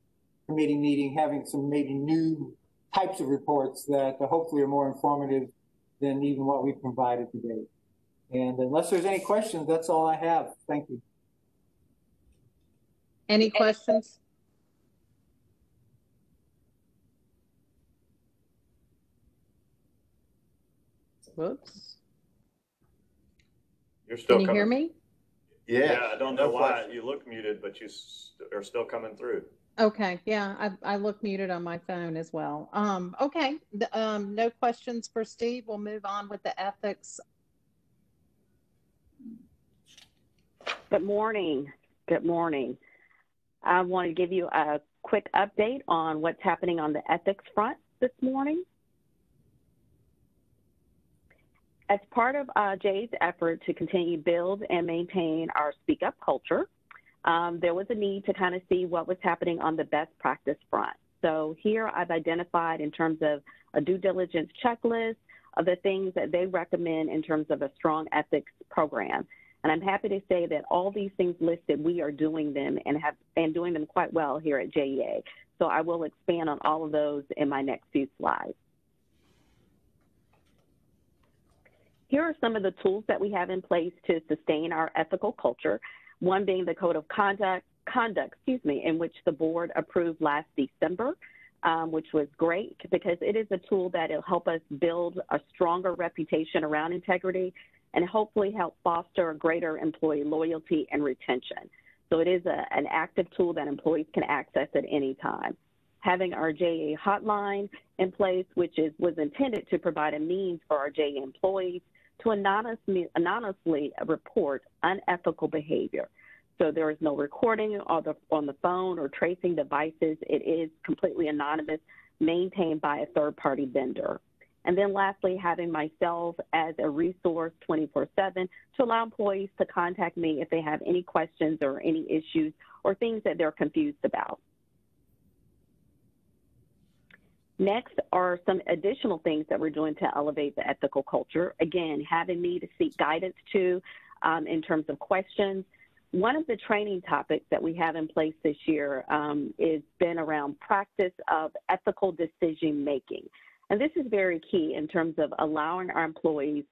committee meeting, having some maybe new types of reports that hopefully are more informative than even what we provided today. And unless there's any questions, that's all I have. Thank you. Any questions? Whoops. You're still coming. Can you hear me? Yeah. Yeah, I don't know why you look muted, but you are still coming through. Okay. Yeah, I look muted on my phone as well. Okay. No questions for Steve. We'll move on with the ethics. Good morning. Good morning. I want to give you a quick update on what's happening on the ethics front this morning. As part of Jay's effort to continue build and maintain our speak up culture, there was a need to kind of see what was happening on the best practice front. So here I've identified in terms of a due diligence checklist of the things that they recommend in terms of a strong ethics program. And I'm happy to say that all these things listed, we are doing them and doing them quite well here at JEA. So I will expand on all of those in my next few slides. Here are some of the tools that we have in place to sustain our ethical culture, one being the code of conduct, in which the board approved last December, which was great because it is a tool that will help us build a stronger reputation around integrity and hopefully help foster greater employee loyalty and retention. So it is an active tool that employees can access at any time. Having our JEA hotline in place, which was intended to provide a means for our JEA employees to anonymously report unethical behavior. So there is no recording on the phone or tracing devices. It is completely anonymous, maintained by a third-party vendor. And then lastly, having myself as a resource 24/7 to allow employees to contact me if they have any questions or any issues or things that they're confused about. Next are some additional things that we're doing to elevate the ethical culture. Again, having me to seek guidance to in terms of questions. One of the training topics that we have in place this year has been around practice of ethical decision making. And this is very key in terms of allowing our employees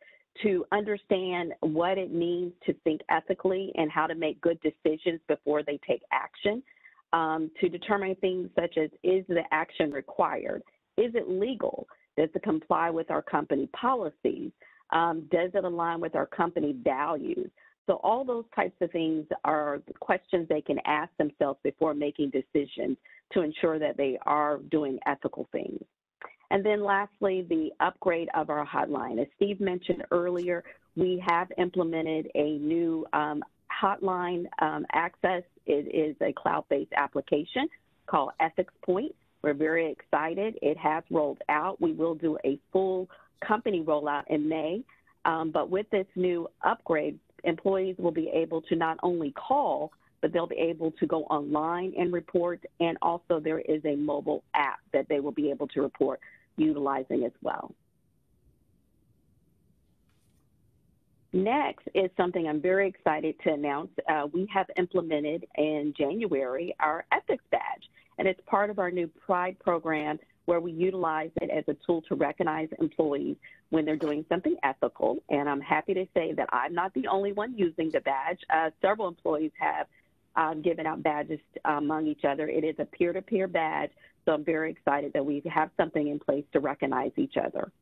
to understand what it means to think ethically and how to make good decisions before they take action, to determine things such as, is the action required? Is it legal? Does it comply with our company policies? Does it align with our company values? So all those types of things are questions they can ask themselves before making decisions to ensure that they are doing ethical things. And then lastly, the upgrade of our hotline. As Steve mentioned earlier, we have implemented a new hotline access. It is a cloud-based application called Ethics Point. We're very excited. It has rolled out. We will do a full company rollout in May, but with this new upgrade, employees will be able to not only call, but they'll be able to go online and report, and also there is a mobile app that they will be able to report utilizing as well. Next is something I'm very excited to announce. We have implemented in January our ethics badge, and it's part of our new Pride program where we utilize it as a tool to recognize employees when they're doing something ethical. And I'm happy to say that I'm not the only one using the badge. Several employees have given out badges among each other. It is a peer-to-peer badge, so I'm very excited that we have something in place to recognize each other.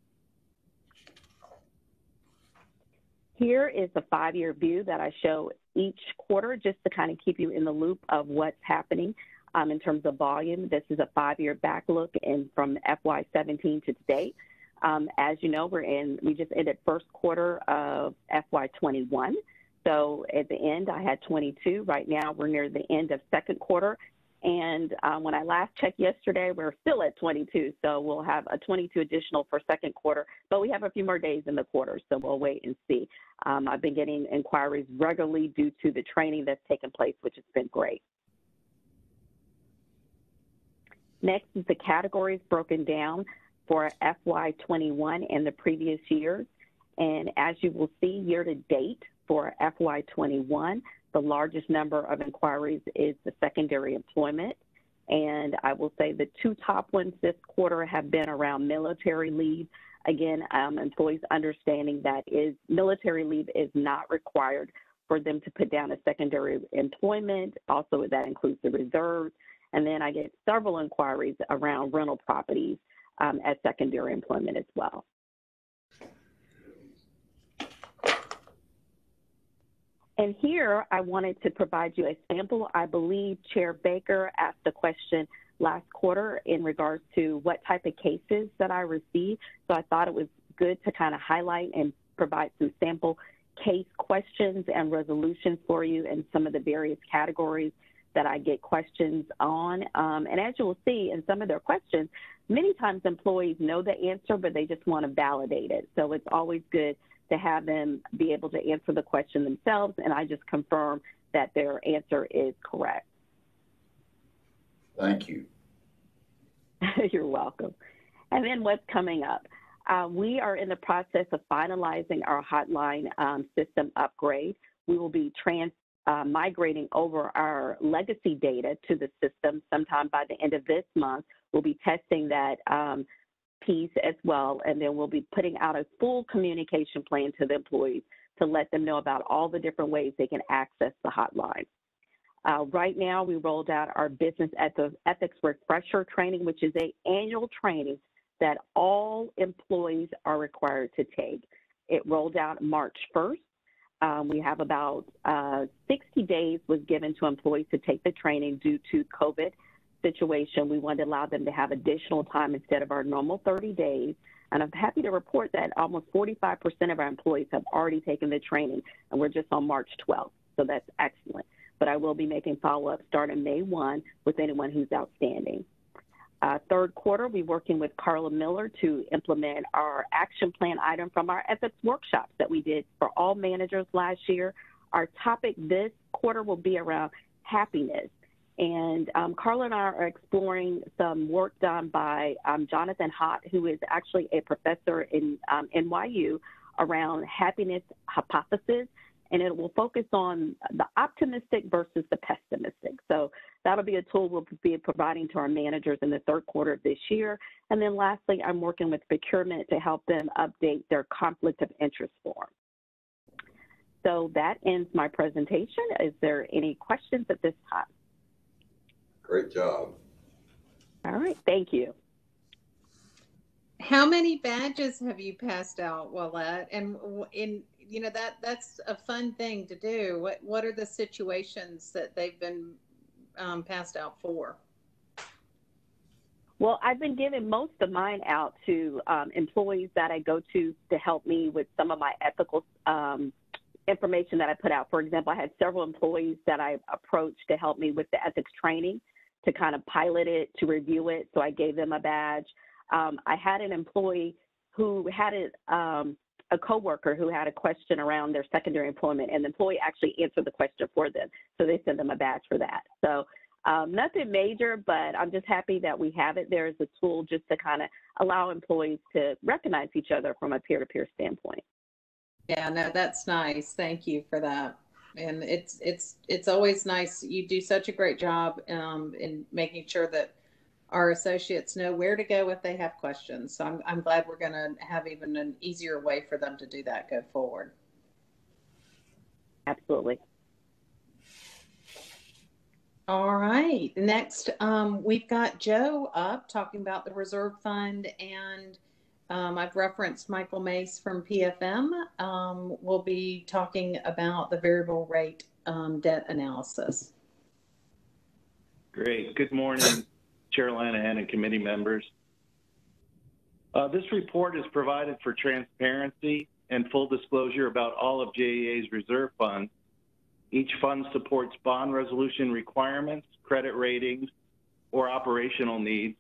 Here is the five-year view that I show each quarter just to kind of keep you in the loop of what's happening in terms of volume. This is a five-year back look and from FY17 to today. As you know, we just ended first quarter of FY21. So at the end, I had 22. Right now, we're near the end of second quarter. And when I last checked yesterday, we're still at 22. So we'll have a 22 additional for second quarter, but we have a few more days in the quarter. So we'll wait and see. I've been getting inquiries regularly due to the training that's taken place, which has been great. Next is the categories broken down for FY21 and the previous years. And as you will see year to date for FY21, the largest number of inquiries is the secondary employment. And I will say the two top ones this quarter have been around military leave. Again, employees understanding that military leave is not required for them to put down a secondary employment. Also, that includes the reserves. And then I get several inquiries around rental properties as secondary employment as well. And here I wanted to provide you a sample. I believe Chair Baker asked the question last quarter in regards to what type of cases that I received. So I thought it was good to kind of highlight and provide some sample case questions and resolutions for you in some of the various categories that I get questions on. And as you will see in some of their questions, many times employees know the answer, but they just want to validate it. So it's always good to have them be able to answer the question themselves, and I just confirm that their answer is correct. Thank you. You're welcome. And then what's coming up? We are in the process of finalizing our hotline system upgrade. We will be migrating over our legacy data to the system sometime by the end of this month. We'll be testing that piece as well, and then we'll be putting out a full communication plan to the employees to let them know about all the different ways they can access the hotline. Right now, we rolled out our business ethics refresher training, which is an annual training that all employees are required to take. It rolled out March 1st. We have about 60 days was given to employees to take the training due to COVID situation. We wanted to allow them to have additional time instead of our normal 30 days. And I'm happy to report that almost 45% of our employees have already taken the training, and we're just on March 12th. So that's excellent. But I will be making follow-up starting May 1 with anyone who's outstanding. Third quarter, we're working with Carla Miller to implement our action plan item from our ethics workshops that we did for all managers last year. Our topic this quarter will be around happiness. And Carla and I are exploring some work done by Jonathan Hott, who is actually a professor in NYU, around happiness hypothesis. And it will focus on the optimistic versus the pessimistic. So that'll be a tool we'll be providing to our managers in the third quarter of this year. And then lastly, I'm working with procurement to help them update their conflict of interest form. So that ends my presentation. Is there any questions at this time? Great job. All right, thank you. How many badges have you passed out, Willette? And in you know that's a fun thing to do. What are the situations that they've been passed out for? Well, I've been giving most of mine out to employees that I go to help me with some of my ethical information that I put out. For example, I had several employees that I approached to help me with the ethics training, to kind of pilot it, to review it. So I gave them a badge. I had an employee who had a coworker who had a question around their secondary employment, and the employee actually answered the question for them. So they sent them a badge for that. So nothing major, but I'm just happy that we have it there as a tool just to kind of allow employees to recognize each other from a peer-to-peer standpoint. Yeah, no, that's nice. Thank you for that. And it's always nice. You do such a great job in making sure that our associates know where to go if they have questions. So I'm glad we're going to have even an easier way for them to do that go forward. Absolutely. All right. Next, we've got Joe up talking about the reserve fund, and I've referenced Michael Mace from PFM. We'll be talking about the variable rate debt analysis. Great. Good morning, Chair Lanahan and committee members. This report is provided for transparency and full disclosure about all of JEA's reserve funds. Each fund supports bond resolution requirements, credit ratings, or operational needs.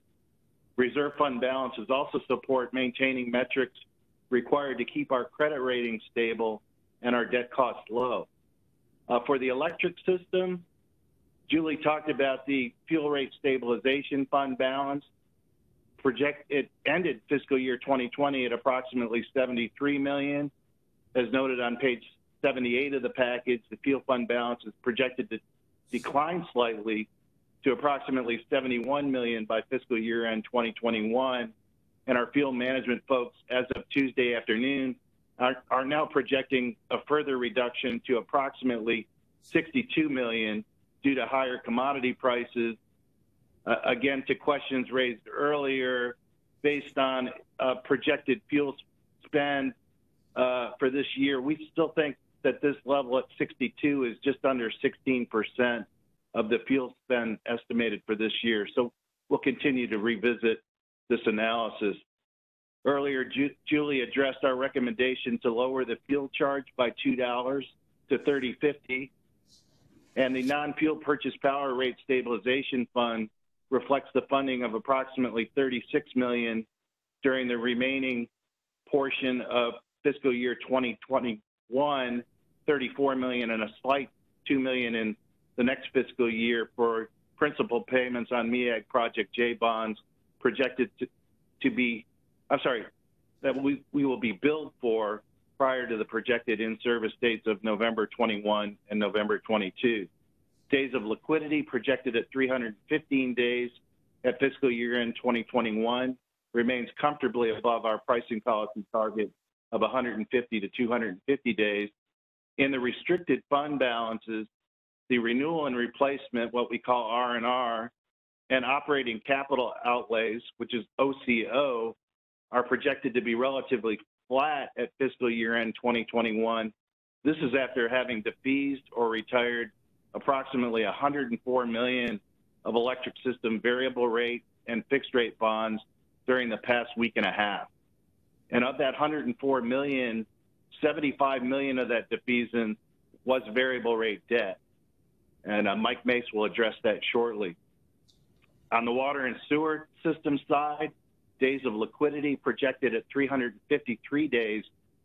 Reserve fund balances also support maintaining metrics required to keep our credit rating stable and our debt costs low. For the electric system, Julie talked about the fuel rate stabilization fund balance. It ended fiscal year 2020 at approximately $73 million. As noted on page 78 of the package, the fuel fund balance is projected to decline slightly to approximately $71 million by fiscal year end 2021. And our fuel management folks, as of Tuesday afternoon, are now projecting a further reduction to approximately $62 million due to higher commodity prices, again, to questions raised earlier, based on projected fuel spend for this year. We still think that this level at 62 is just under 16% of the fuel spend estimated for this year. So we'll continue to revisit this analysis. Earlier, Julie addressed our recommendation to lower the fuel charge by $2 to $30.50, and the non-fuel purchase power rate stabilization fund reflects the funding of approximately $36 million during the remaining portion of fiscal year 2021, $34 million and a slight $2 million in the next fiscal year for principal payments on MEAG Project J bonds projected to be, that we will be billed for prior to the projected in-service dates of November 21 and November 22. Days of liquidity projected at 315 days at fiscal year end 2021 remains comfortably above our pricing policy target of 150 to 250 days. In the restricted fund balances, the renewal and replacement, what we call R&R, and operating capital outlays, which is OCO, are projected to be relatively flat at fiscal year end 2021. This is after having defeased or retired approximately $104 million of electric system variable rate and fixed rate bonds during the past week and a half. And of that $104 million, $75 million of that defeasance was variable rate debt. And Mike Mace will address that shortly. On the water and sewer system side, days of liquidity projected at 353 days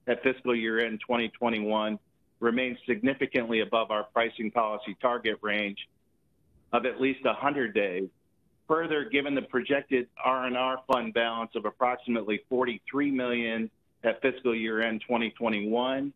at fiscal year end 2021 remains significantly above our pricing policy target range of at least 100 days. Further, given the projected R&R fund balance of approximately $43 million at fiscal year end 2021,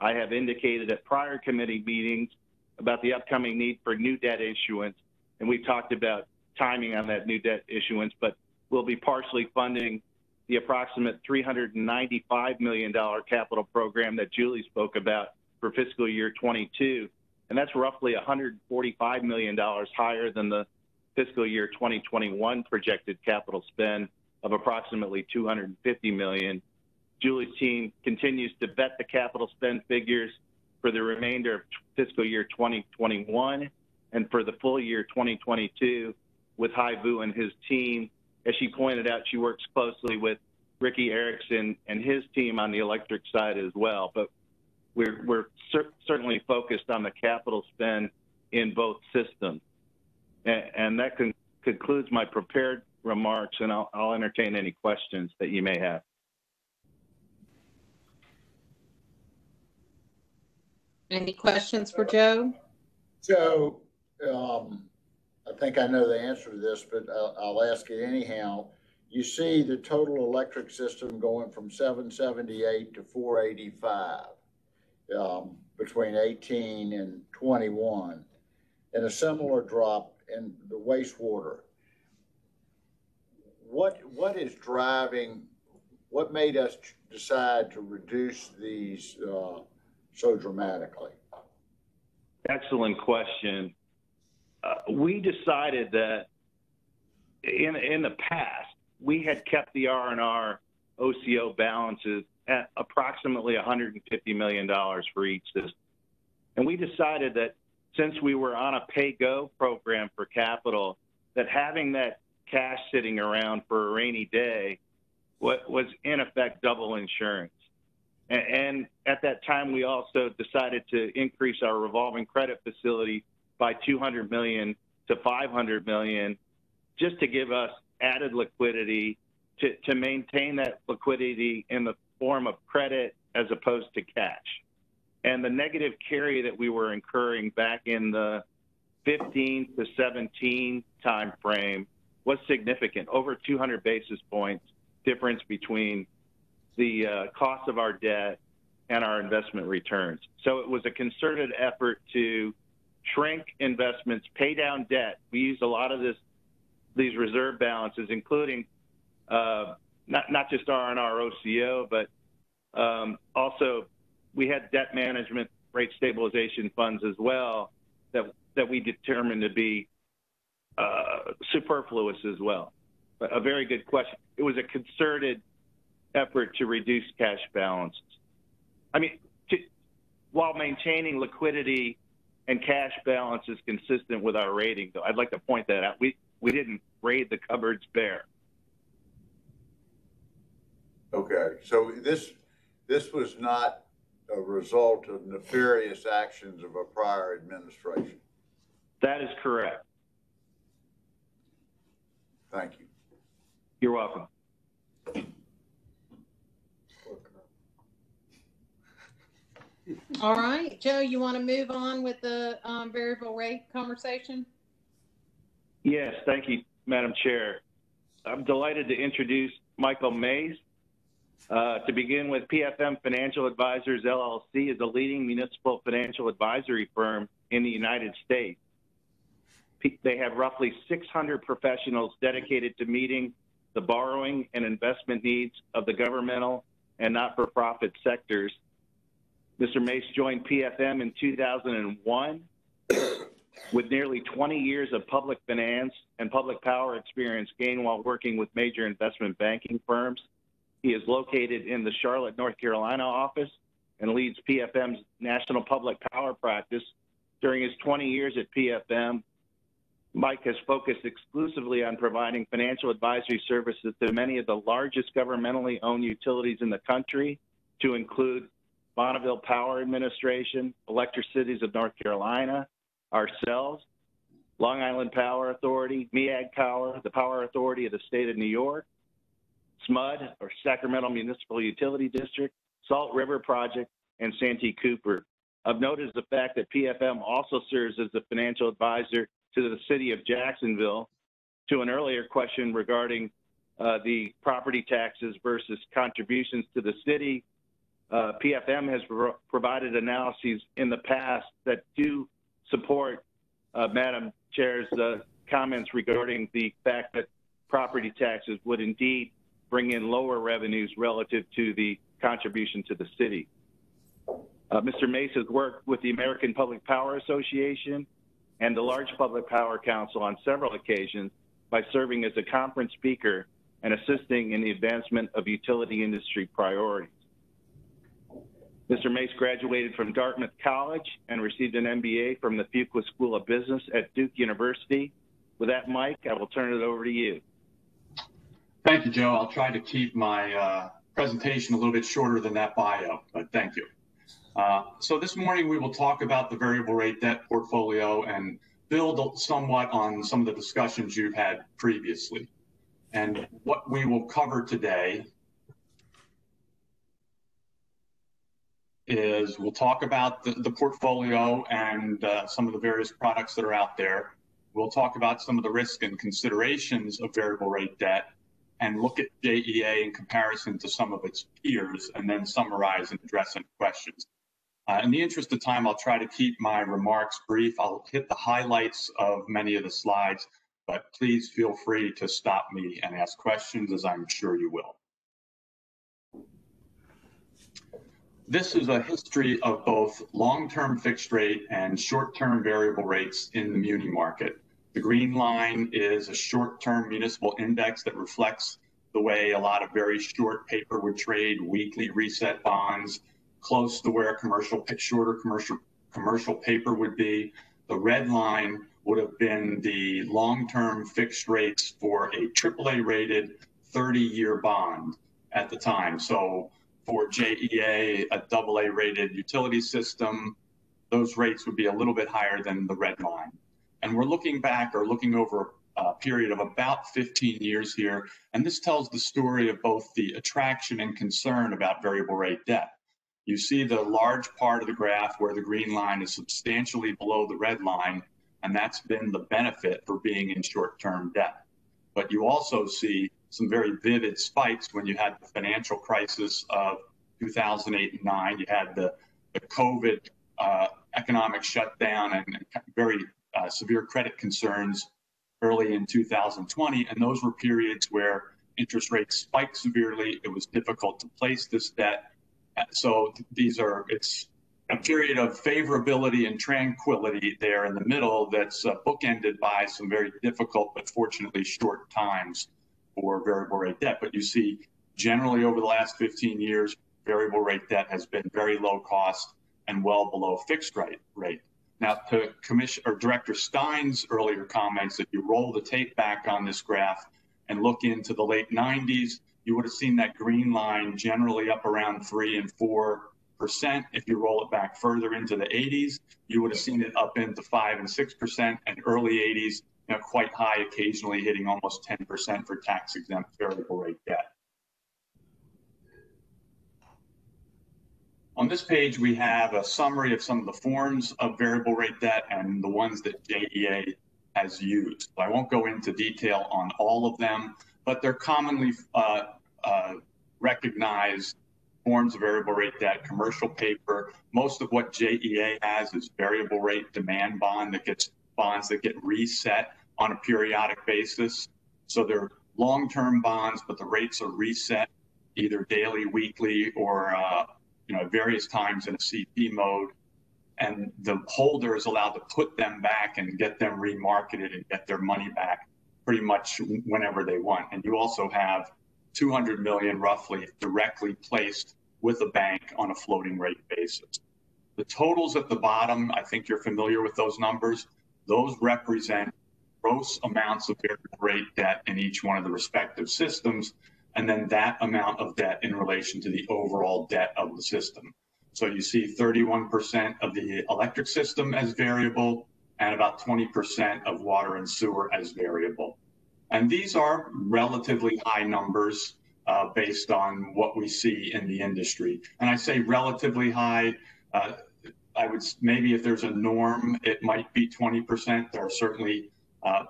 I have indicated at prior committee meetings about the upcoming need for new debt issuance, and we talked about timing on that new debt issuance, but we'll be partially funding the approximate $395 million capital program that Julie spoke about for fiscal year 22, and that's roughly $145 million higher than the fiscal year 2021 projected capital spend of approximately $250 million. Julie's team continues to vet the capital spend figures for the remainder of fiscal year 2021 and for the full year 2022 with Hai Vu and his team. As she pointed out, she works closely with Ricky Erickson and his team on the electric side as well. But we're certainly focused on the capital spend in both systems. And that concludes my prepared remarks, and I'll entertain any questions that you may have. Any questions for Joe? Joe, I think I know the answer to this, but I'll ask it anyhow. You see the total electric system going from 778 to 485 between 18 and 21, and a similar drop in the wastewater. What is driving? What made us decide to reduce these so dramatically? Excellent question. We decided that in the past we had kept the R&R OCO balances at approximately $150 million for each system, and we decided that since we were on a pay-go program for capital, that having that cash sitting around for a rainy day was in effect double insurance. And at that time, we also decided to increase our revolving credit facility by $200 million to $500 million just to give us added liquidity, to maintain that liquidity in the form of credit as opposed to cash. And the negative carry that we were incurring back in the 15 to 17 time frame was significant, over 200 basis points difference between the cost of our debt and our investment returns. So it was a concerted effort to shrink investments, pay down debt. We used a lot of these reserve balances, including not just R&R OCO, but also we had debt management rate stabilization funds as well that we determined to be superfluous as well. But a very good question. It was a concerted effort to reduce cash balances. I mean, while maintaining liquidity and cash balance is consistent with our rating, though. I'd like to point that out. We didn't raid the cupboards bare. Okay, so this was not a result of nefarious actions of a prior administration. That is correct. Thank you. You're welcome. All right, Joe, you want to move on with the variable rate conversation? Yes, thank you, Madam Chair. I'm delighted to introduce Michael Mace. To begin with, PFM Financial Advisors, LLC is a leading municipal financial advisory firm in the United States. They have roughly 600 professionals dedicated to meeting the borrowing and investment needs of the governmental and not-for-profit sectors. Mr. Mace joined PFM in 2001 with nearly 20 years of public finance and public power experience gained while working with major investment banking firms. He is located in the Charlotte, North Carolina office and leads PFM's National Public Power practice. During his 20 years at PFM, Mike has focused exclusively on providing financial advisory services to many of the largest governmentally owned utilities in the country, to include Bonneville Power Administration, Electricities of North Carolina, ourselves, Long Island Power Authority, MEAG Power, the Power Authority of the State of New York, SMUD, or Sacramento Municipal Utility District, Salt River Project, and Santee Cooper. Of note is the fact that PFM also serves as the financial advisor to the City of Jacksonville. To an earlier question regarding the property taxes versus contributions to the city, PFM has provided analyses in the past that do support Madam Chair's comments regarding the fact that property taxes would indeed bring in lower revenues relative to the contribution to the city. Mr. Mace has worked with the American Public Power Association and the large Public Power Council on several occasions by serving as a conference speaker and assisting in the advancement of utility industry priorities. Mr. Mace graduated from Dartmouth College and received an MBA from the Fuqua School of Business at Duke University. With that, Mike, I will turn it over to you. Thank you, Joe. I'll try to keep my presentation a little bit shorter than that bio, but thank you. So this morning we will talk about the variable rate debt portfolio and build somewhat on some of the discussions you've had previously. And what we will cover today is we'll talk about the portfolio and some of the various products that are out there. We'll talk about some of the risks and considerations of variable rate debt and look at JEA in comparison to some of its peers, and then summarize and address any questions. In the interest of time, I'll try to keep my remarks brief. I'll hit the highlights of many of the slides, but please feel free to stop me and ask questions, as I'm sure you will. This is a history of both long-term fixed rate and short-term variable rates in the muni market. The green line is a short-term municipal index that reflects the way a lot of very short paper would trade, weekly reset bonds, close to where commercial, shorter commercial paper would be. The red line would have been the long-term fixed rates for a AAA-rated 30-year bond at the time. So for JEA, a AA-rated utility system, those rates would be a little bit higher than the red line. And we're looking back, or looking over a period of about 15 years here, and this tells the story of both the attraction and concern about variable rate debt. You see the large part of the graph where the green line is substantially below the red line, and that's been the benefit for being in short-term debt. But you also see some very vivid spikes when you had the financial crisis of 2008 and 9. You had the COVID economic shutdown and very severe credit concerns early in 2020. And those were periods where interest rates spiked severely. It was difficult to place this debt. So it's a period of favorability and tranquility there in the middle that's bookended by some very difficult, but fortunately short times for variable rate debt. But you see generally over the last 15 years, variable rate debt has been very low cost and well below fixed rate. Now, to Commissioner or Director Stein's earlier comments, if you roll the tape back on this graph and look into the late 90s, you would have seen that green line generally up around 3% and 4%. If you roll it back further into the 80s, you would have seen it up into 5% and 6%, and early 80s, you know, quite high, occasionally hitting almost 10% for tax-exempt variable rate debt. On this page, we have a summary of some of the forms of variable rate debt and the ones that JEA has used. I won't go into detail on all of them, but they're commonly recognized forms of variable rate debt, commercial paper. Most of what JEA has is variable rate demand bond that gets bonds that get reset on a periodic basis. So they're long-term bonds, but the rates are reset either daily, weekly, or you know, various times in a CP mode, and the holder is allowed to put them back and get them remarketed and get their money back pretty much whenever they want. And you also have 200 million roughly directly placed with a bank on a floating rate basis. The totals at the bottom, I think you're familiar with those numbers. Those represent gross amounts of variable rate debt in each one of the respective systems, and then that amount of debt in relation to the overall debt of the system. So you see 31% of the electric system as variable and about 20% of water and sewer as variable. And these are relatively high numbers based on what we see in the industry. And I say relatively high, I would maybe if there's a norm, it might be 20%. There are certainly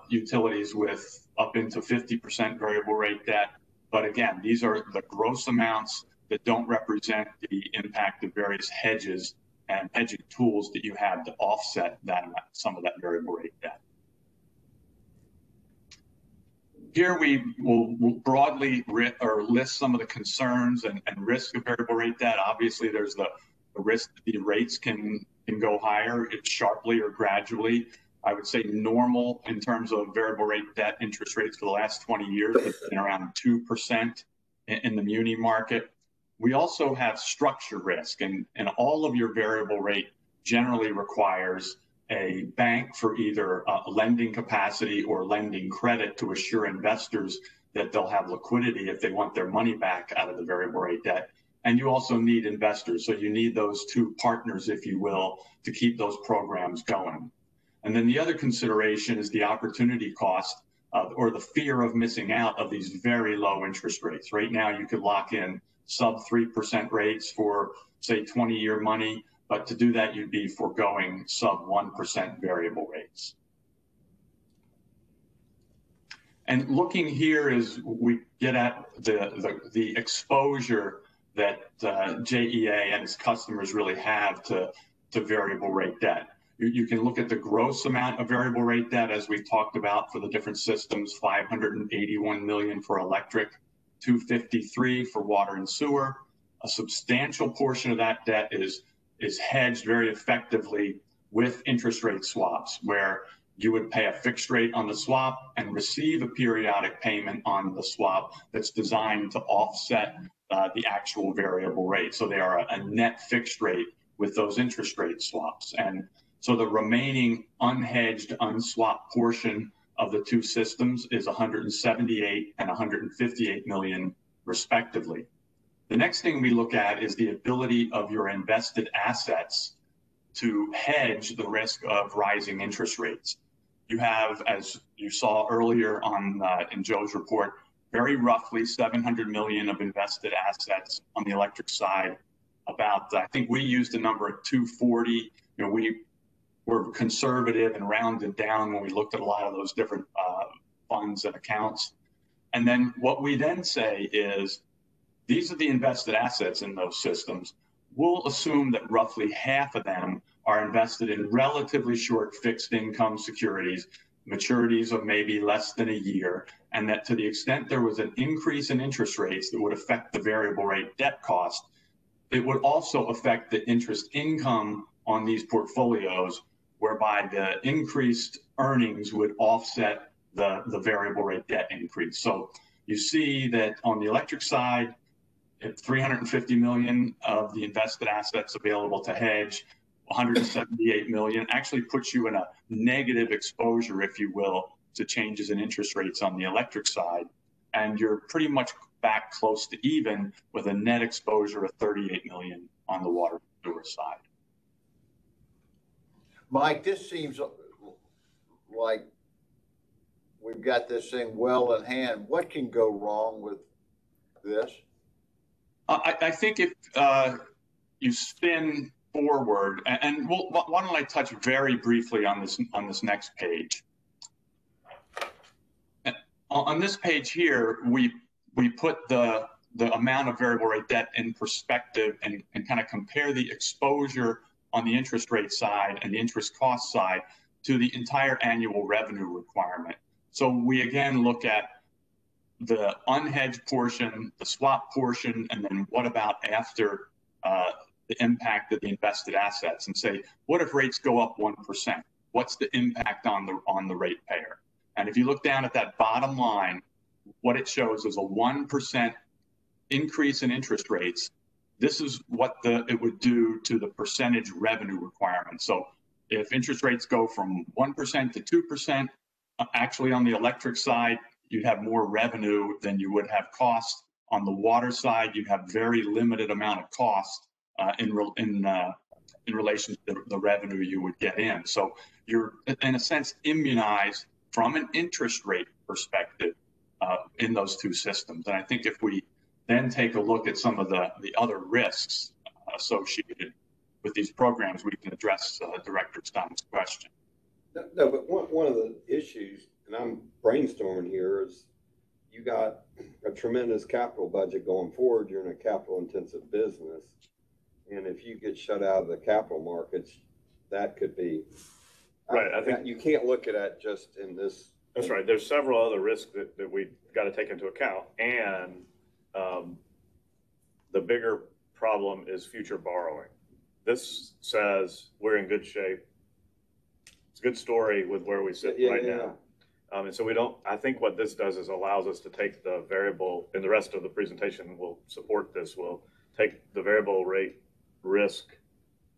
utilities with up into 50% variable rate debt. But again, these are the gross amounts that don't represent the impact of various hedges and hedging tools that you have to offset that amount, some of that variable rate debt. Here we will broadly list some of the concerns and risk of variable rate debt. Obviously, there's the risk that the rates can go higher sharply or gradually. I would say normal in terms of variable rate debt interest rates for the last 20 years has been around 2% in the muni market. We also have structure risk, and all of your variable rate generally requires a bank for either a lending capacity or lending credit to assure investors that they'll have liquidity if they want their money back out of the variable rate debt. And you also need investors. So you need those two partners, if you will, to keep those programs going. And then the other consideration is the opportunity cost or the fear of missing out of these very low interest rates. Right now, you could lock in sub 3% rates for, say, 20-year money, but to do that, you'd be foregoing sub 1% variable rates. And looking here is we get at the exposure that JEA and its customers really have to variable rate debt. You can look at the gross amount of variable rate debt, as we've talked about, for the different systems, 581 million for electric, 253 for water and sewer. A substantial portion of that debt is hedged very effectively with interest rate swaps, where you would pay a fixed rate on the swap and receive a periodic payment on the swap that's designed to offset the actual variable rate. So they are a net fixed rate with those interest rate swaps. And so the remaining unhedged, unswapped portion of the two systems is 178 and 158 million, respectively. The next thing we look at is the ability of your invested assets to hedge the risk of rising interest rates. You have, as you saw earlier on in Joe's report, very roughly 700 million of invested assets on the electric side. About, I think we used a number of 240. You know, we were conservative and rounded down when we looked at a lot of those different funds and accounts. And then what we then say is, these are the invested assets in those systems. We'll assume that roughly half of them are invested in relatively short fixed income securities, maturities of maybe less than a year, and that to the extent there was an increase in interest rates that would affect the variable rate debt cost, it would also affect the interest income on these portfolios, whereby the increased earnings would offset the variable rate debt increase. So you see that on the electric side, $350 million of the invested assets available to hedge, $178 million actually puts you in a negative exposure, if you will, to changes in interest rates on the electric side. And you're pretty much back close to even with a net exposure of $38 million on the water sewer side. Mike, this seems like we've got this thing well in hand. What can go wrong with this? I think if you spin forward, and we'll, why don't I touch very briefly on this next page. On this page here, we put the amount of variable rate debt in perspective and kind of compare the exposure on the interest rate side and the interest cost side to the entire annual revenue requirement. So we again look at the unhedged portion, the swap portion, and then what about after the impact of the invested assets, and say, what if rates go up 1%? What's the impact on the rate payer? And if you look down at that bottom line, what it shows is a 1% increase in interest rates. This is what it would do to the percentage revenue requirement. So if interest rates go from 1% to 2%, actually on the electric side, you'd have more revenue than you would have cost. On the water side, you have very limited amount of cost in relation to the revenue you would get in. So you're, in a sense, immunized from an interest rate perspective in those two systems. And I think if we then take a look at some of the other risks associated with these programs, we can address Director Stone's question. No, but one of the issues, and I'm brainstorming here, is you got a tremendous capital budget going forward. You're in a capital intensive business. And if you get shut out of the capital markets, that could be right. I think you can't look at it just in this. That's right. There's several other risks that we've got to take into account. And the bigger problem is future borrowing. This says we're in good shape. It's a good story with where we sit right now. And so we don't, I think what this does is allows us to take the variable, and the rest of the presentation will support this, will take the variable rate risk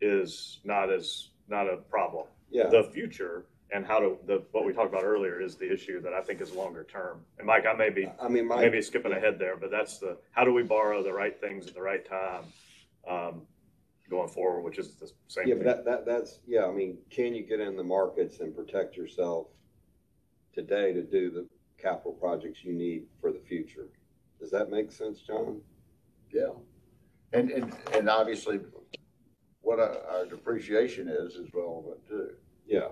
is not a problem. Yeah. The future and how to what we talked about earlier is the issue that I think is longer term. And Mike, I may be maybe skipping ahead there, but that's the how do we borrow the right things at the right time going forward, which is the same. Yeah, thing. But that's yeah. I mean, can you get in the markets and protect yourself today to do the capital projects you need for the future? Does that make sense, John? Yeah, and obviously. What our depreciation is relevant too. Yeah.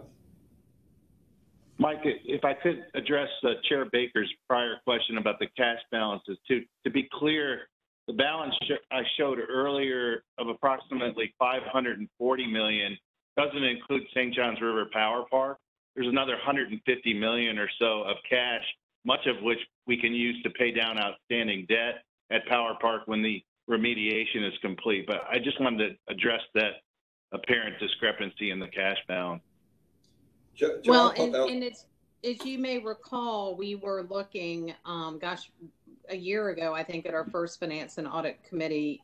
Mike, if I could address Chair Baker's prior question about the cash balances too. To be clear, the balance I showed earlier of approximately $540 million doesn't include St. John's River Power Park. There's another $150 million or so of cash, much of which we can use to pay down outstanding debt at Power Park when the remediation is complete, but I just wanted to address that apparent discrepancy in the cash balance. Well, and it's, as you may recall, we were looking, gosh, a year ago, I think, at our first Finance and Audit Committee,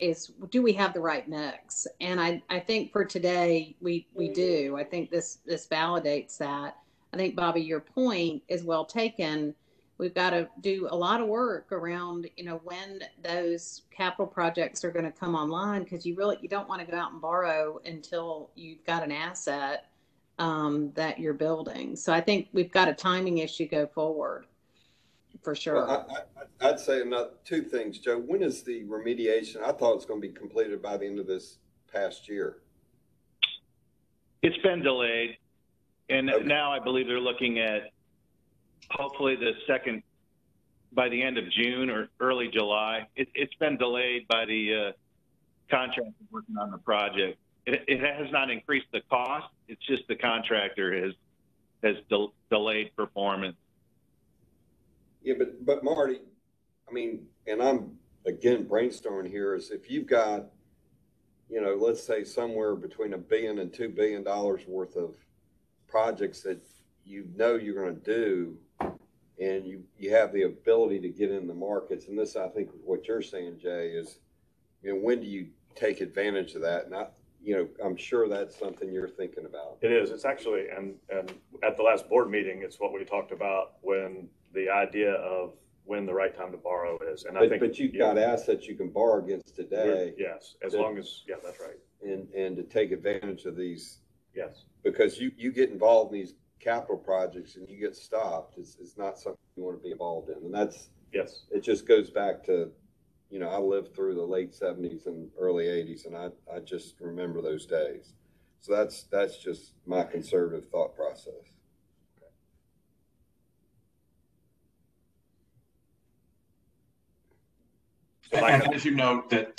is do we have the right mix? And I think for today, we do. I think this validates that. I think, Bobby, your point is well taken. We've got to do a lot of work around, you know, when those capital projects are going to come online, because you don't want to go out and borrow until you've got an asset that you're building. So I think we've got a timing issue go forward for sure. Well, I'd say two things, Joe. When is the remediation? I thought it was going to be completed by the end of this past year. It's been delayed. And okay. Now I believe they're looking at hopefully the second by the end of June or early July. It's been delayed by the contractor working on the project. It has not increased the cost. It's just the contractor has delayed performance. Yeah, but Marty, I mean, and I'm again brainstorming here, is if you've got, you know, let's say somewhere between $1 billion and $2 billion worth of projects that you know you're going to do and you have the ability to get in the markets. And this, I think, is what you're saying, Jay, is, you know, when do you take advantage of that? And I'm sure that's something you're thinking about. It is. It's actually, and at the last board meeting, it's what we talked about when the idea of when the right time to borrow is. And but you've got assets you can borrow against today. Yes, as long as that's right. And to take advantage of these. Yes. Because you get involved in these capital projects and you get stopped. It's not something you want to be involved in. And that's, yes, it just goes back to, you know, I lived through the late 70s and early 80s, and I just remember those days. So that's just my conservative thought process. Okay. So and as you know, that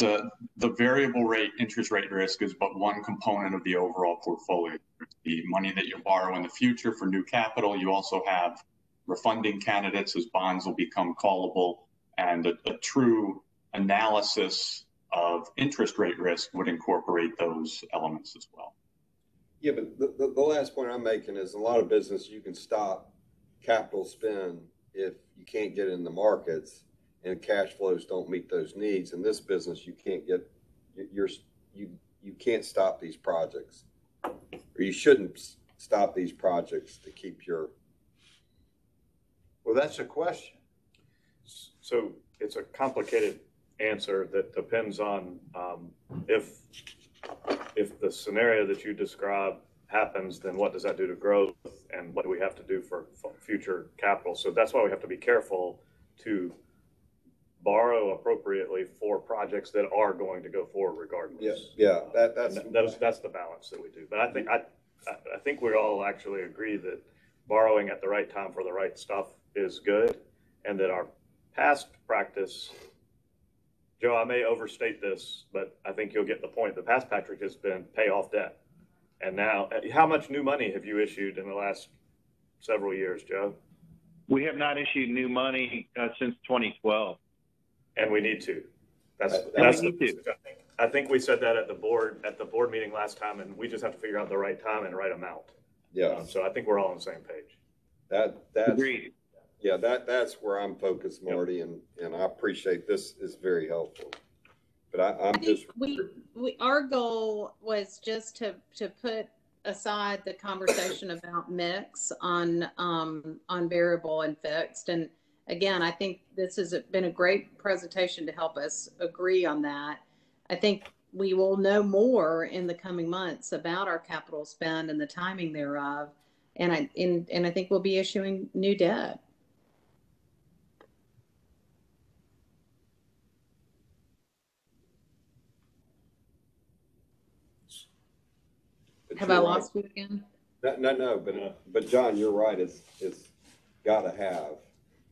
the variable rate interest rate risk is but one component of the overall portfolio. The money that you borrow in the future for new capital, you also have refunding candidates as bonds will become callable, and a true analysis of interest rate risk would incorporate those elements as well. Yeah, but the last point I'm making is a lot of business, you can stop capital spend if you can't get in the markets and cash flows don't meet those needs. In this business, you can't get, you can't stop these projects, or you shouldn't stop these projects to keep your. Well, that's a question. So it's a complicated answer that depends on if the scenario that you describe happens, then what does that do to growth, and what do we have to do for future capital? So that's why we have to be careful to borrow appropriately for projects that are going to go forward regardless. Yes, that's the balance that we do. But I think I think we all actually agree that borrowing at the right time for the right stuff is good, and that our past practice, Joe, I may overstate this, but I think you'll get the point. The past Patrick has been pay off debt. And now, how much new money have you issued in the last several years, Joe? We have not issued new money since 2012. And we need to. I think we said that at the board meeting last time, and we just have to figure out the right time and right amount. Yeah. So I think we're all on the same page. Agreed. Yeah, that's where I'm focused, Marty, yep. and I appreciate this is very helpful. But I'm just our goal was just to put aside the conversation about mix on variable and fixed. And again, I think this has been a great presentation to help us agree on that. I think we will know more in the coming months about our capital spend and the timing thereof, and I think we'll be issuing new debt. Have I lost you again? No. But John, you're right. It's got to have.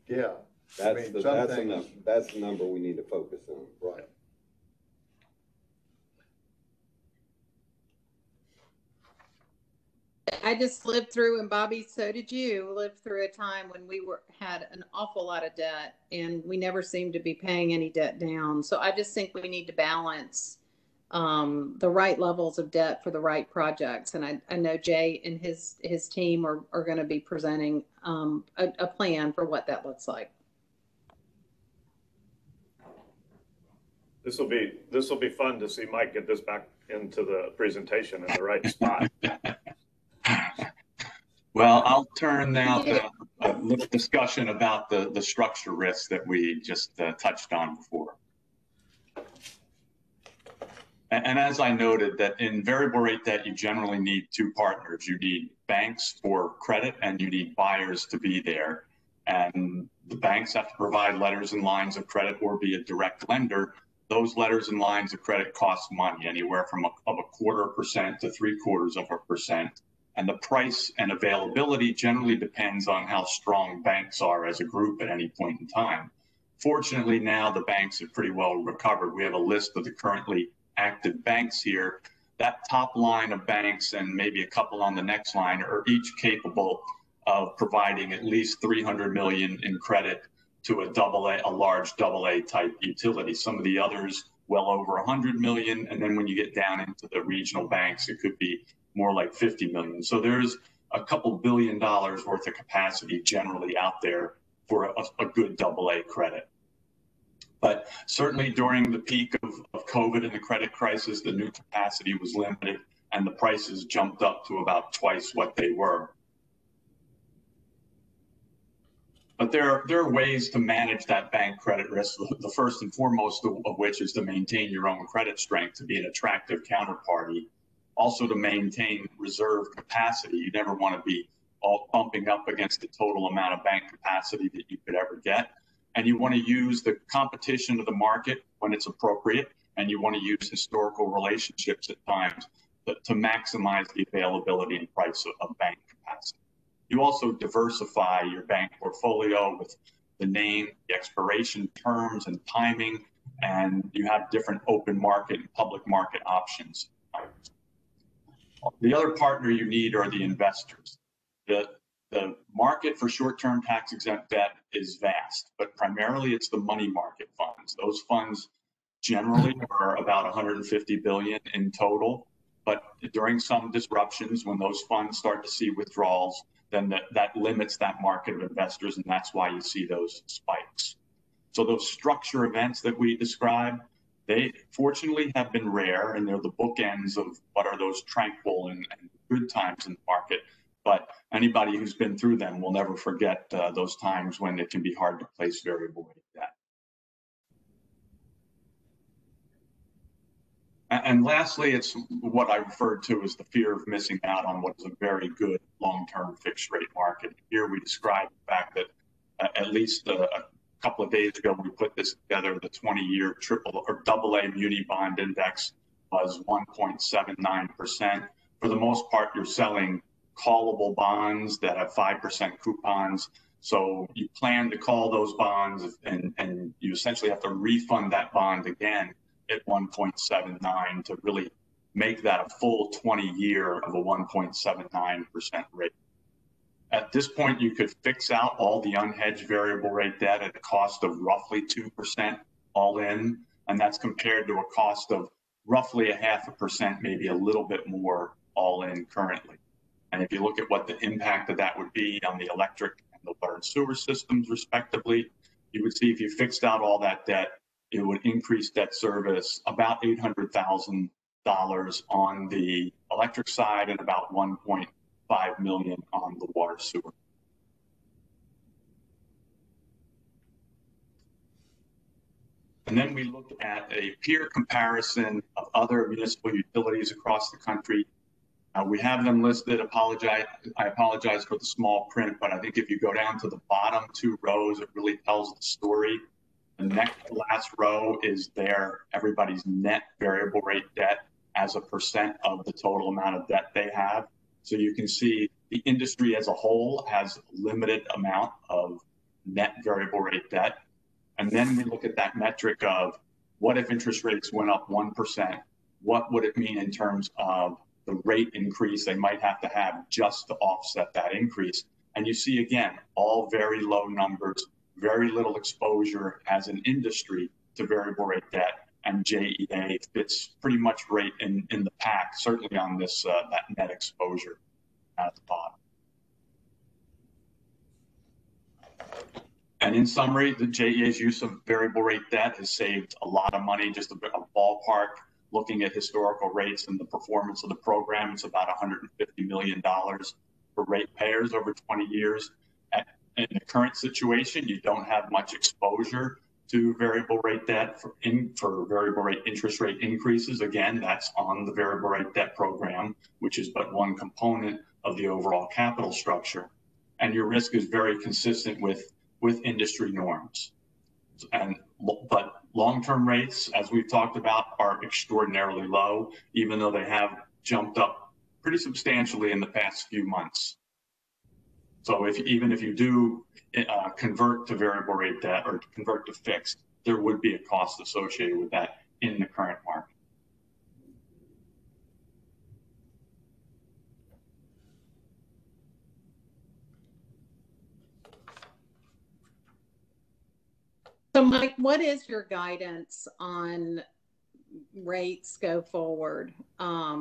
Yeah. That's the number we need to focus on. Right. I just lived through, and Bobby, so did you, lived through a time when we had an awful lot of debt, and we never seemed to be paying any debt down. So I just think we need to balance the right levels of debt for the right projects. And I know Jay and his team are going to be presenting a plan for what that looks like. This will be fun to see Mike get this back into the presentation in the right spot. Well, I'll turn now to a little discussion about the structure risks that we just touched on before. And as I noted, that in variable rate debt, you generally need two partners. You need banks for credit, and you need buyers to be there. And the banks have to provide letters and lines of credit or be a direct lender. Those letters and lines of credit cost money, anywhere from a 0.25% to 0.75%. And the price and availability generally depends on how strong banks are as a group at any point in time. Fortunately, now the banks have pretty well recovered. We have a list of the currently active banks here. That top line of banks and maybe a couple on the next line are each capable of providing at least $300 million in credit to a large AA type utility. Some of the others well over $100 million. And then when you get down into the regional banks, it could be more like $50 million. So there's a couple billion dollars worth of capacity generally out there for a good AA credit. But certainly during the peak of COVID and the credit crisis, the new capacity was limited and the prices jumped up to about twice what they were. But there are ways to manage that bank credit risk, the first and foremost of which is to maintain your own credit strength to be an attractive counterparty. Also to maintain reserve capacity. You never want to be all bumping up against the total amount of bank capacity that you could ever get. And you want to use the competition of the market when it's appropriate, and you want to use historical relationships at times to maximize the availability and price of bank capacity. You also diversify your bank portfolio with the name, the expiration terms and timing, and you have different open market and public market options. The other partner you need are the investors. The market for short-term tax-exempt debt is vast, but primarily it's the money market funds. Those funds generally are about $150 billion in total, but during some disruptions, when those funds start to see withdrawals, then that limits that market of investors, and that's why you see those spikes. So those structure events that we describe, they fortunately have been rare, and they're the bookends of what are those tranquil and good times in the market. But anybody who's been through them will never forget those times when it can be hard to place variable rate debt. And lastly, it's what I referred to as the fear of missing out on what is a very good long-term fixed rate market. Here we describe the fact that at least a couple of days ago, we put this together. The 20-year AA muni bond index was 1.79%. For the most part, you're selling callable bonds that have 5% coupons. So you plan to call those bonds, and you essentially have to refund that bond again at 1.79 to really make that a full 20-year of a 1.79% rate. At this point, you could fix out all the unhedged variable rate debt at a cost of roughly 2% all in, and that's compared to a cost of roughly 0.5%, maybe a little bit more all in currently. And if you look at what the impact of that would be on the electric and the water and sewer systems, respectively, you would see if you fixed out all that debt, it would increase debt service about $800,000 on the electric side and about $1.5 million on the water sewer. And then we looked at a peer comparison of other municipal utilities across the country. We have them listed. I apologize for the small print, but I think if you go down to the bottom two rows, it really tells the story. The next to last row is everybody's net variable rate debt as a percent of the total amount of debt they have. So you can see the industry as a whole has a limited amount of net variable rate debt. And then we look at that metric of what if interest rates went up 1%, what would it mean in terms of the rate increase they might have to have just to offset that increase. And you see, again, all very low numbers, very little exposure as an industry to variable rate debt, and JEA fits pretty much right in the pack, certainly on this that net exposure at the bottom. And in summary, the JEA's use of variable rate debt has saved a lot of money. Just a ballpark, looking at historical rates and the performance of the program, it's about $150 million for ratepayers over 20 years. In the current situation, you don't have much exposure to variable rate debt for variable rate interest rate increases. Again, that's on the variable rate debt program, which is but one component of the overall capital structure. And your risk is very consistent with industry norms. But long-term rates, as we've talked about, are extraordinarily low, even though they have jumped up pretty substantially in the past few months. So even if you do convert to variable rate debt or convert to fixed, there would be a cost associated with that in the current market. So Mike, what is your guidance on rates go forward? I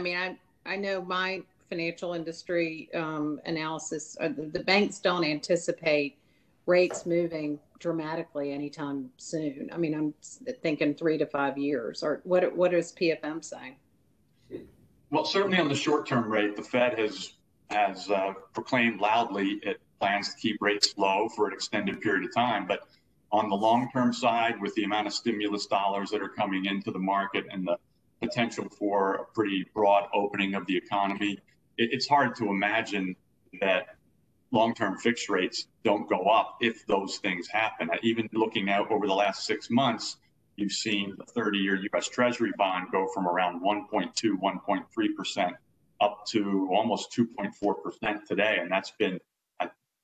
mean, I know my financial industry analysis, the banks don't anticipate rates moving dramatically anytime soon. I mean, I'm thinking 3 to 5 years. Or what is PFM saying? Well, certainly on the short-term rate, the Fed has proclaimed loudly it plans to keep rates low for an extended period of time. But on the long-term side, with the amount of stimulus dollars that are coming into the market and the potential for a pretty broad opening of the economy, it's hard to imagine that long-term fixed rates don't go up if those things happen. Even looking out over the last 6 months, you've seen the 30-year U.S. Treasury bond go from around 1.2, 1.3% up to almost 2.4% today. And that's been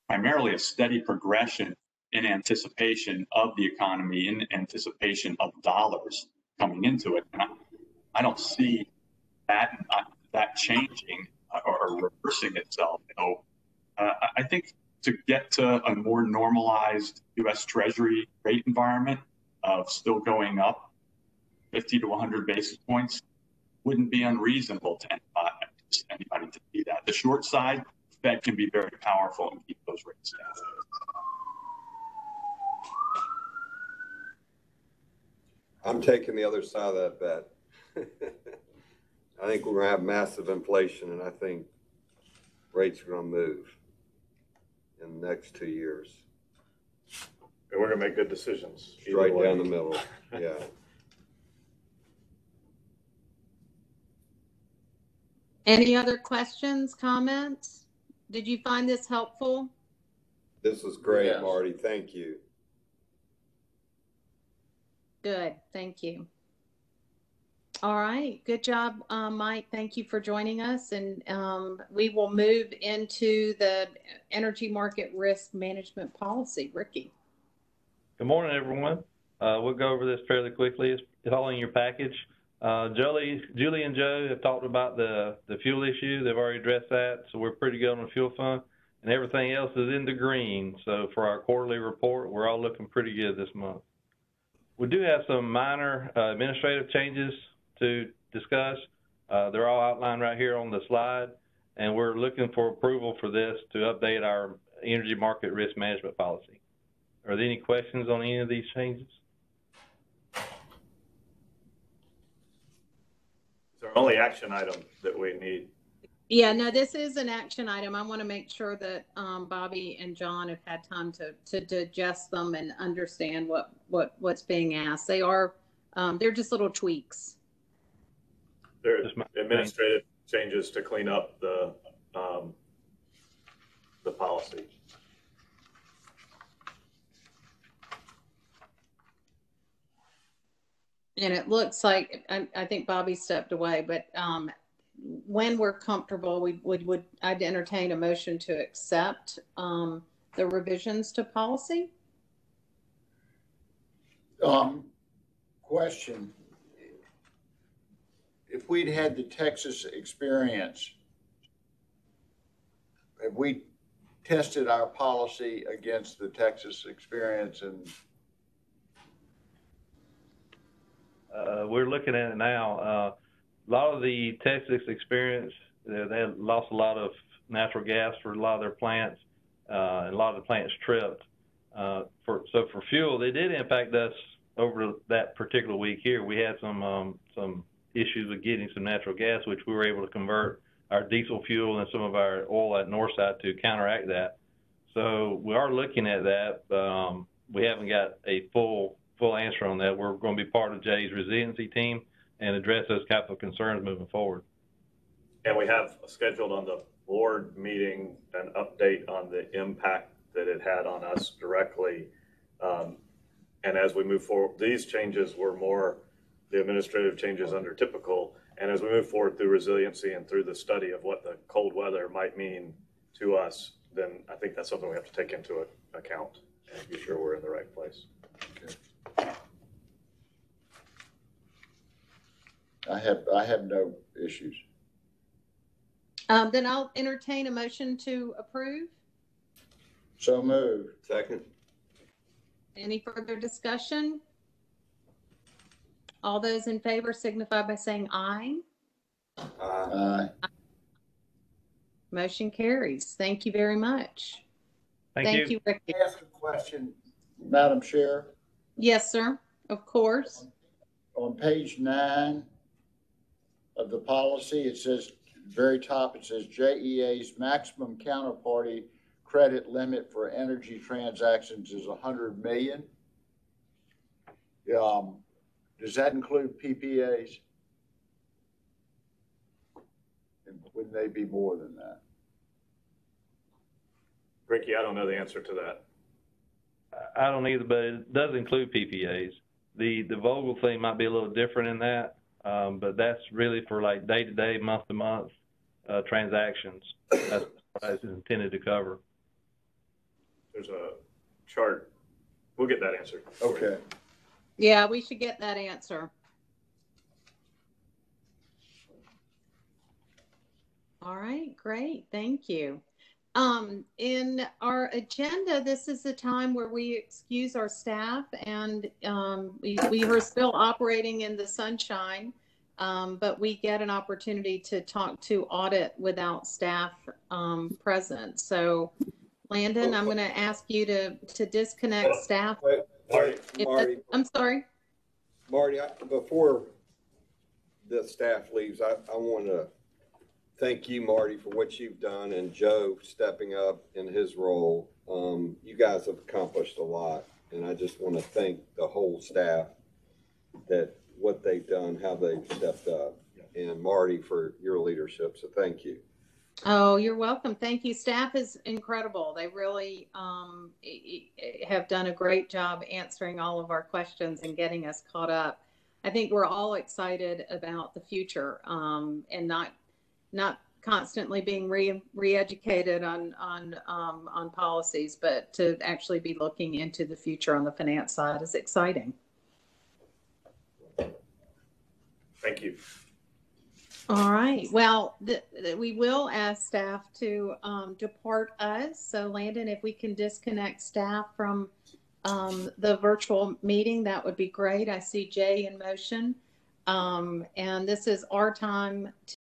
primarily a steady progression in anticipation of the economy, in anticipation of dollars coming into it. And I don't see that changing or reversing itself. So I think to get to a more normalized U.S. Treasury rate environment of still going up 50 to 100 basis points wouldn't be unreasonable to anybody to see that. The short side, Fed can be very powerful and keep those rates down. I'm taking the other side of that bet. I think we're going to have massive inflation, and I think rates are going to move in the next 2 years. And we're going to make good decisions. Right down the middle, yeah. Any other questions, comments? Did you find this helpful? This was great, yes. Marty. Thank you. Good. Thank you. All right. Good job, Mike. Thank you for joining us. And we will move into the energy market risk management policy. Ricky. Good morning, everyone. We'll go over this fairly quickly. It's all in your package. Julie and Joe have talked about the fuel issue. They've already addressed that, so we're pretty good on the fuel fund. And everything else is in the green. So for our quarterly report, we're all looking pretty good this month. We do have some minor administrative changes to discuss. They're all outlined right here on the slide, and we're looking for approval for this to update our energy market risk management policy. Are there any questions on any of these changes? It's our only action item that we need. Yeah, no, this is an action item. I want to make sure that Bobby and John have had time to digest them and understand what's being asked. They are, they're just little tweaks. There's administrative changes to clean up the policy. And it looks like, I think Bobby stepped away, but when we're comfortable, I'd entertain a motion to accept the revisions to policy. Question. If we'd had the Texas experience, have we tested our policy against the Texas experience? And we're looking at it now. A lot of the Texas experience, they lost a lot of natural gas for a lot of their plants, and a lot of the plants tripped. So for fuel, they did impact us over that particular week here. We had some issues with getting some natural gas, which we were able to convert our diesel fuel and some of our oil at Northside to counteract that. So we are looking at that, but we haven't got a full answer on that. We're going to be part of Jay's resiliency team and address those type of concerns moving forward. And we have scheduled on the board meeting an update on the impact that it had on us directly. And as we move forward, these changes were more the administrative changes under typical. And as we move forward through resiliency and through the study of what the cold weather might mean to us, then I think that's something we have to take into account and be sure we're in the right place. Okay. I have no issues. Then I'll entertain a motion to approve. So moved. Second. Any further discussion? All those in favor signify by saying aye. Aye. Motion carries. Thank you very much. Thank you, Ricky. Can I ask a question, Madam Chair? Yes, sir. Of course. On page 9 of the policy, it says, very top, it says JEA's maximum counterparty credit limit for energy transactions is 100 million. Does that include PPAs? And wouldn't they be more than that? Ricky, I don't know the answer to that. I don't either, but it does include PPAs. The Vogel thing might be a little different in that, but that's really for like day-to-day, month-to-month transactions. That's what it's intended to cover. There's a chart. We'll get that answer. Okay. Yeah, we should get that answer. All right, great. Thank you. In our agenda, this is the time where we excuse our staff, and we are still operating in the sunshine, but we get an opportunity to talk to audit without staff present. So, Landon, I'm going to ask you to disconnect staff. Wait, Marty, I'm sorry. Marty, before the staff leaves, I want to thank you, Marty, for what you've done, and Joe stepping up in his role. You guys have accomplished a lot, and I just want to thank the whole staff that what they've done, how they've stepped up, and Marty for your leadership. So thank you. Oh, you're welcome. Thank you. Staff is incredible. They really have done a great job answering all of our questions and getting us caught up. I think we're all excited about the future, and not constantly being re-educated on policies, but to actually be looking into the future on the finance side is exciting. Thank you. All right. Well, we will ask staff to depart us. So, Landon, if we can disconnect staff from the virtual meeting, that would be great. I see Jay in motion. And this is our time to